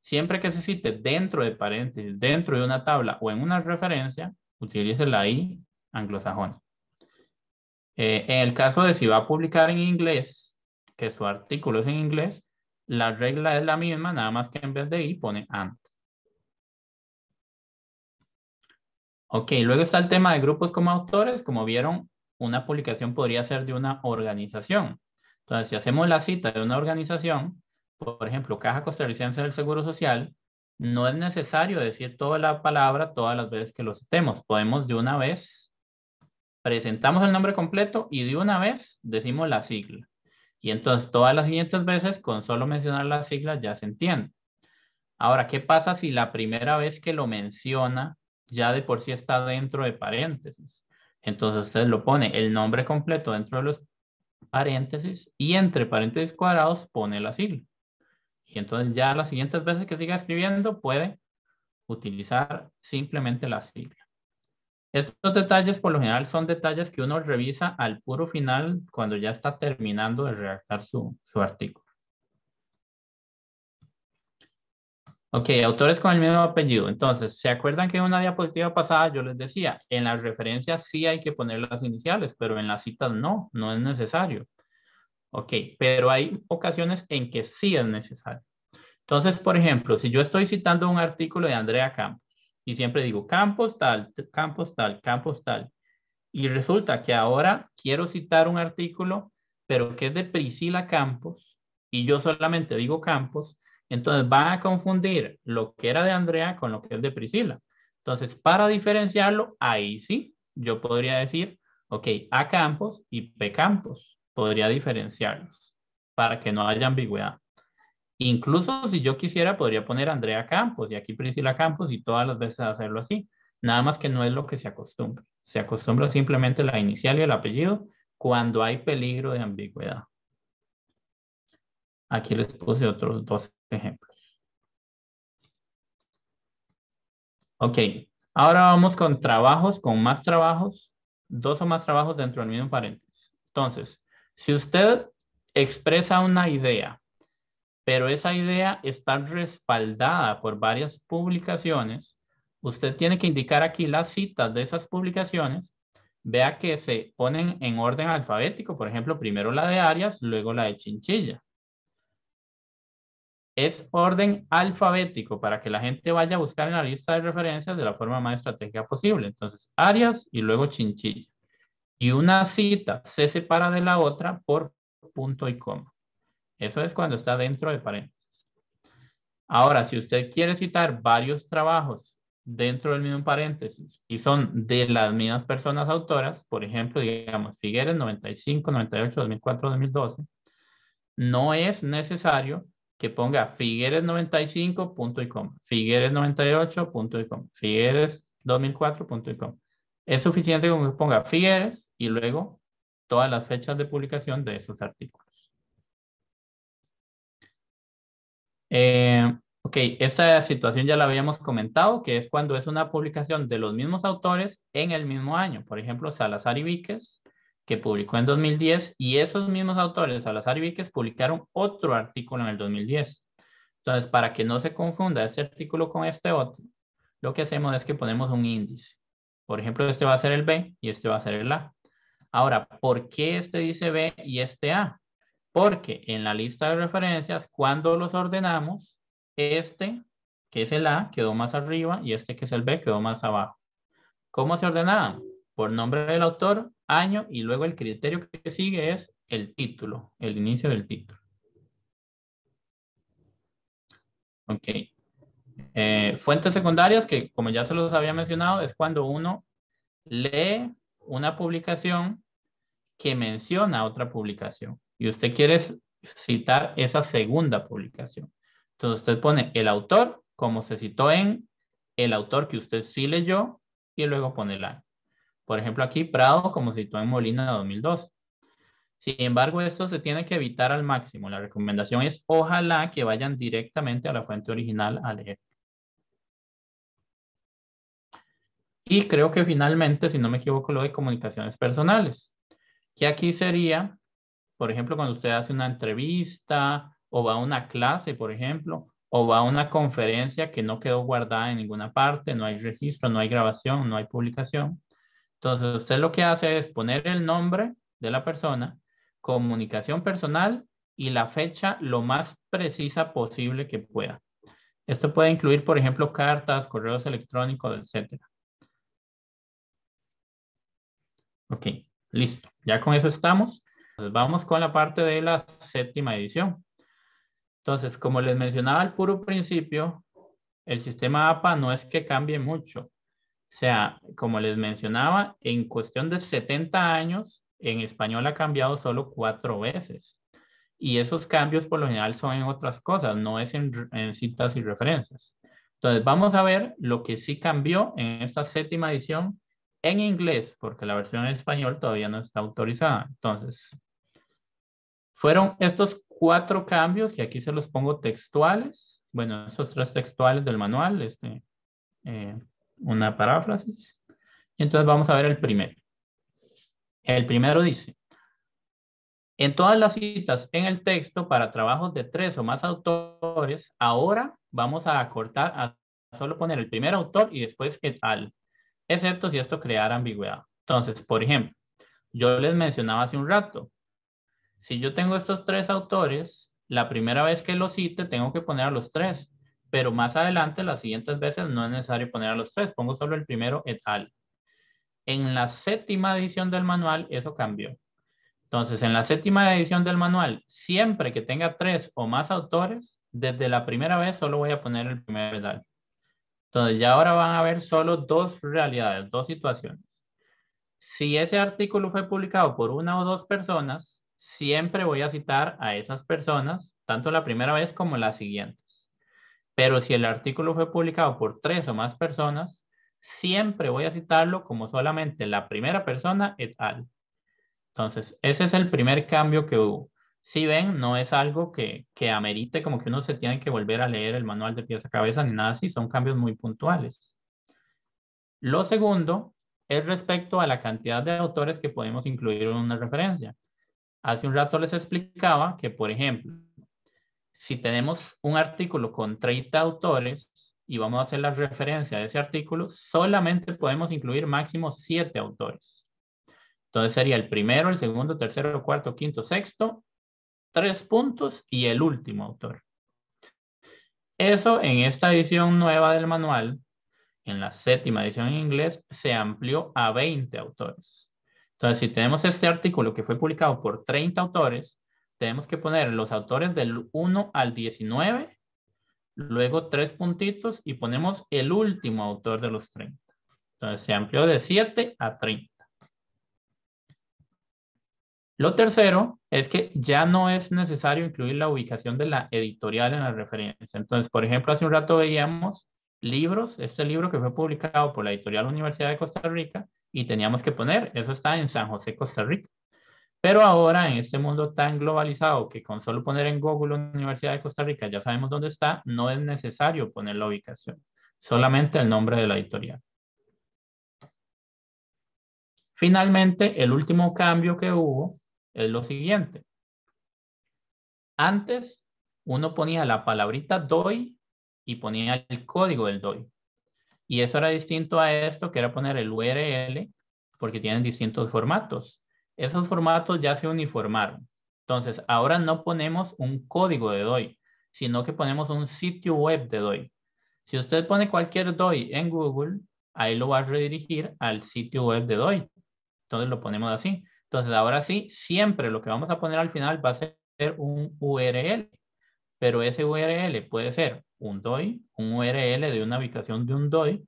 Siempre que se cite dentro de paréntesis, dentro de una tabla o en una referencia, utilice la I anglosajona. En el caso de si va a publicar en inglés, que su artículo es en inglés, la regla es la misma, nada más que en vez de I pone and. Ok, luego está el tema de grupos como autores. Como vieron, una publicación podría ser de una organización. Entonces, si hacemos la cita de una organización, por ejemplo, Caja Costarricense del Seguro Social, no es necesario decir toda la palabra todas las veces que lo citemos. Podemos de una vez, presentamos el nombre completo y de una vez decimos la sigla. Y entonces todas las siguientes veces, con solo mencionar la sigla, ya se entiende. Ahora, ¿qué pasa si la primera vez que lo menciona ya de por sí está dentro de paréntesis? Entonces usted lo pone el nombre completo dentro de los paréntesis y entre paréntesis cuadrados pone la sigla. Y entonces ya las siguientes veces que siga escribiendo puede utilizar simplemente la sigla. Estos detalles por lo general son detalles que uno revisa al puro final cuando ya está terminando de redactar su artículo. Ok, autores con el mismo apellido. Entonces, ¿se acuerdan que en una diapositiva pasada yo les decía, en las referencias sí hay que poner las iniciales, pero en las citas no, no es necesario? Ok, pero hay ocasiones en que sí es necesario. Entonces, por ejemplo, si yo estoy citando un artículo de Andrea Campos y siempre digo Campos tal, Campos tal, Campos tal, y resulta que ahora quiero citar un artículo, pero que es de Priscila Campos, y yo solamente digo Campos, entonces van a confundir lo que era de Andrea con lo que es de Priscila. Entonces, para diferenciarlo, ahí sí, yo podría decir, ok, A Campos y P Campos. Podría diferenciarlos para que no haya ambigüedad. Incluso si yo quisiera, podría poner Andrea Campos y aquí Priscila Campos y todas las veces hacerlo así. Nada más que no es lo que se acostumbra. Se acostumbra simplemente la inicial y el apellido cuando hay peligro de ambigüedad. Aquí les puse otros dos ejemplos. Ok, ahora vamos con trabajos, con más trabajos, dos o más trabajos dentro del mismo paréntesis. Entonces, si usted expresa una idea, pero esa idea está respaldada por varias publicaciones, usted tiene que indicar aquí las citas de esas publicaciones. Vea que se ponen en orden alfabético, por ejemplo, primero la de Arias, luego la de Chinchilla. Es orden alfabético para que la gente vaya a buscar en la lista de referencias de la forma más estratégica posible. Entonces, Arias y luego Chinchilla. Y una cita se separa de la otra por punto y coma. Eso es cuando está dentro de paréntesis. Ahora, si usted quiere citar varios trabajos dentro del mismo paréntesis y son de las mismas personas autoras, por ejemplo, digamos, Figueres 95, 98, 2004, 2012, no es necesario que ponga Figueres 95, punto y coma, Figueres 98, punto y coma, Figueres 2004, punto y coma. Es suficiente con que ponga Figueres y luego todas las fechas de publicación de esos artículos. Ok, esta situación ya la habíamos comentado, que es cuando es una publicación de los mismos autores en el mismo año. Por ejemplo, Salazar y Víquez, que publicó en 2010, y esos mismos autores, Salazar y Víquez, publicaron otro artículo en el 2010. Entonces, para que no se confunda este artículo con este otro, lo que hacemos es que ponemos un índice. Por ejemplo, este va a ser el B y este va a ser el A. Ahora, ¿por qué este dice B y este A? Porque en la lista de referencias, cuando los ordenamos, este, que es el A, quedó más arriba, y este, que es el B, quedó más abajo. ¿Cómo se ordenaban? Por nombre del autor, año, y luego el criterio que sigue es el título, el inicio del título. Ok. Fuentes secundarias, que como ya se los había mencionado, es cuando uno lee una publicación que menciona otra publicación y usted quiere citar esa segunda publicación. Entonces usted pone el autor, como se citó en el autor que usted sí leyó, y luego pone el año. Por ejemplo, aquí Prado, como se citó en Molina 2002. Sin embargo, esto se tiene que evitar al máximo. La recomendación es ojalá que vayan directamente a la fuente original a leer. Y creo que finalmente, si no me equivoco, lo de comunicaciones personales. Que aquí sería, por ejemplo, cuando usted hace una entrevista o va a una clase, por ejemplo, o va a una conferencia que no quedó guardada en ninguna parte, no hay registro, no hay grabación, no hay publicación. Entonces, usted lo que hace es poner el nombre de la persona, comunicación personal y la fecha lo más precisa posible que pueda. Esto puede incluir, por ejemplo, cartas, correos electrónicos, etc. Ok, listo. Ya con eso estamos. Entonces, vamos con la parte de la 7ª edición. Entonces, como les mencionaba al puro principio, el sistema APA no es que cambie mucho. O sea, como les mencionaba, en cuestión de 70 años, en español ha cambiado solo 4 veces. Y esos cambios por lo general son en otras cosas, no es en citas y referencias. Entonces, vamos a ver lo que sí cambió en esta 7ª edición en inglés, porque la versión en español todavía no está autorizada. Entonces, fueron estos 4 cambios, que aquí se los pongo textuales. Bueno, esos 3 textuales del manual, una paráfrasis. Entonces vamos a ver el primero. El primero dice: en todas las citas en el texto para trabajos de 3 o más autores, ahora vamos a acortar a solo poner el primer autor y después et al, excepto si esto creara ambigüedad. Entonces, por ejemplo, yo les mencionaba hace un rato, si yo tengo estos 3 autores, la primera vez que los cite tengo que poner a los 3, pero más adelante, las siguientes veces, no es necesario poner a los 3, pongo solo el primero et al. En la 7ª edición del manual, eso cambió. Entonces, en la 7ª edición del manual, siempre que tenga 3 o más autores, desde la primera et al solo voy a poner el primer et al. Entonces, ya ahora van a ver solo 2 realidades, 2 situaciones. Si ese artículo fue publicado por una o 2 personas, siempre voy a citar a esas personas, tanto la primera vez como las siguientes. Pero si el artículo fue publicado por 3 o más personas, siempre voy a citarlo como solamente la primera persona et al. Entonces, ese es el primer cambio que hubo. Si ven, no es algo que amerite como que uno se tiene que volver a leer el manual de pies a cabeza ni nada así, son cambios muy puntuales. Lo segundo es respecto a la cantidad de autores que podemos incluir en una referencia. Hace un rato les explicaba que, por ejemplo, si tenemos un artículo con 30 autores y vamos a hacer la referencia de ese artículo, solamente podemos incluir máximo 7 autores. Entonces sería el primero, el segundo, tercero, cuarto, quinto, sexto, 3 puntos y el último autor. Eso en esta edición nueva del manual, en la 7ª edición en inglés, se amplió a 20 autores. Entonces, si tenemos este artículo que fue publicado por 30 autores, tenemos que poner los autores del 1 al 19, luego 3 puntitos y ponemos el último autor de los 30. Entonces, se amplió de 7 a 30. Lo tercero es que ya no es necesario incluir la ubicación de la editorial en la referencia. Entonces, por ejemplo, hace un rato veíamos libros, este libro que fue publicado por la editorial Universidad de Costa Rica, y teníamos que poner, eso está en San José, Costa Rica. Pero ahora, en este mundo tan globalizado, que con solo poner en Google Universidad de Costa Rica ya sabemos dónde está, no es necesario poner la ubicación, solamente el nombre de la editorial. Finalmente, el último cambio que hubo es lo siguiente. Antes, uno ponía la palabrita DOI y ponía el código del DOI. Y eso era distinto a esto, que era poner el URL, porque tienen distintos formatos. Esos formatos ya se uniformaron. Entonces, ahora no ponemos un código de DOI, sino que ponemos un sitio web de DOI. Si usted pone cualquier DOI en Google, ahí lo va a redirigir al sitio web de DOI. Entonces, lo ponemos así. Entonces, ahora sí, siempre lo que vamos a poner al final va a ser un URL. Pero ese URL puede ser un DOI, un URL de una ubicación de un DOI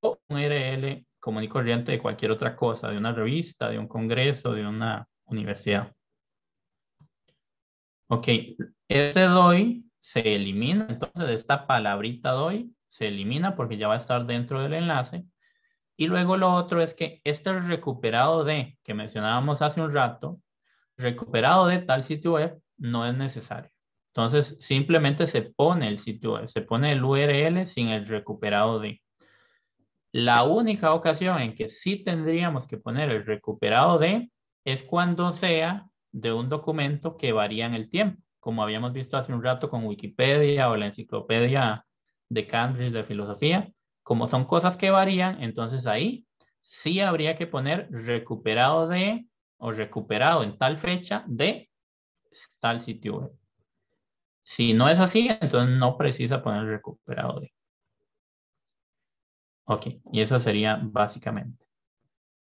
o un URL común y corriente de cualquier otra cosa, de una revista, de un congreso, de una universidad. Ok, este DOI se elimina, entonces esta palabrita DOI se elimina porque ya va a estar dentro del enlace. Y luego lo otro es que este recuperado de, que mencionábamos hace un rato, recuperado de tal sitio web, no es necesario. Entonces simplemente se pone el sitio web, se pone el URL sin el recuperado de. La única ocasión en que sí tendríamos que poner el recuperado de es cuando sea de un documento que varía en el tiempo, como habíamos visto hace un rato con Wikipedia o la enciclopedia de Cambridge de filosofía. Como son cosas que varían, entonces ahí sí habría que poner recuperado de o recuperado en tal fecha de tal sitio web. Si no es así, entonces no precisa poner recuperado de. Ok, y eso sería básicamente.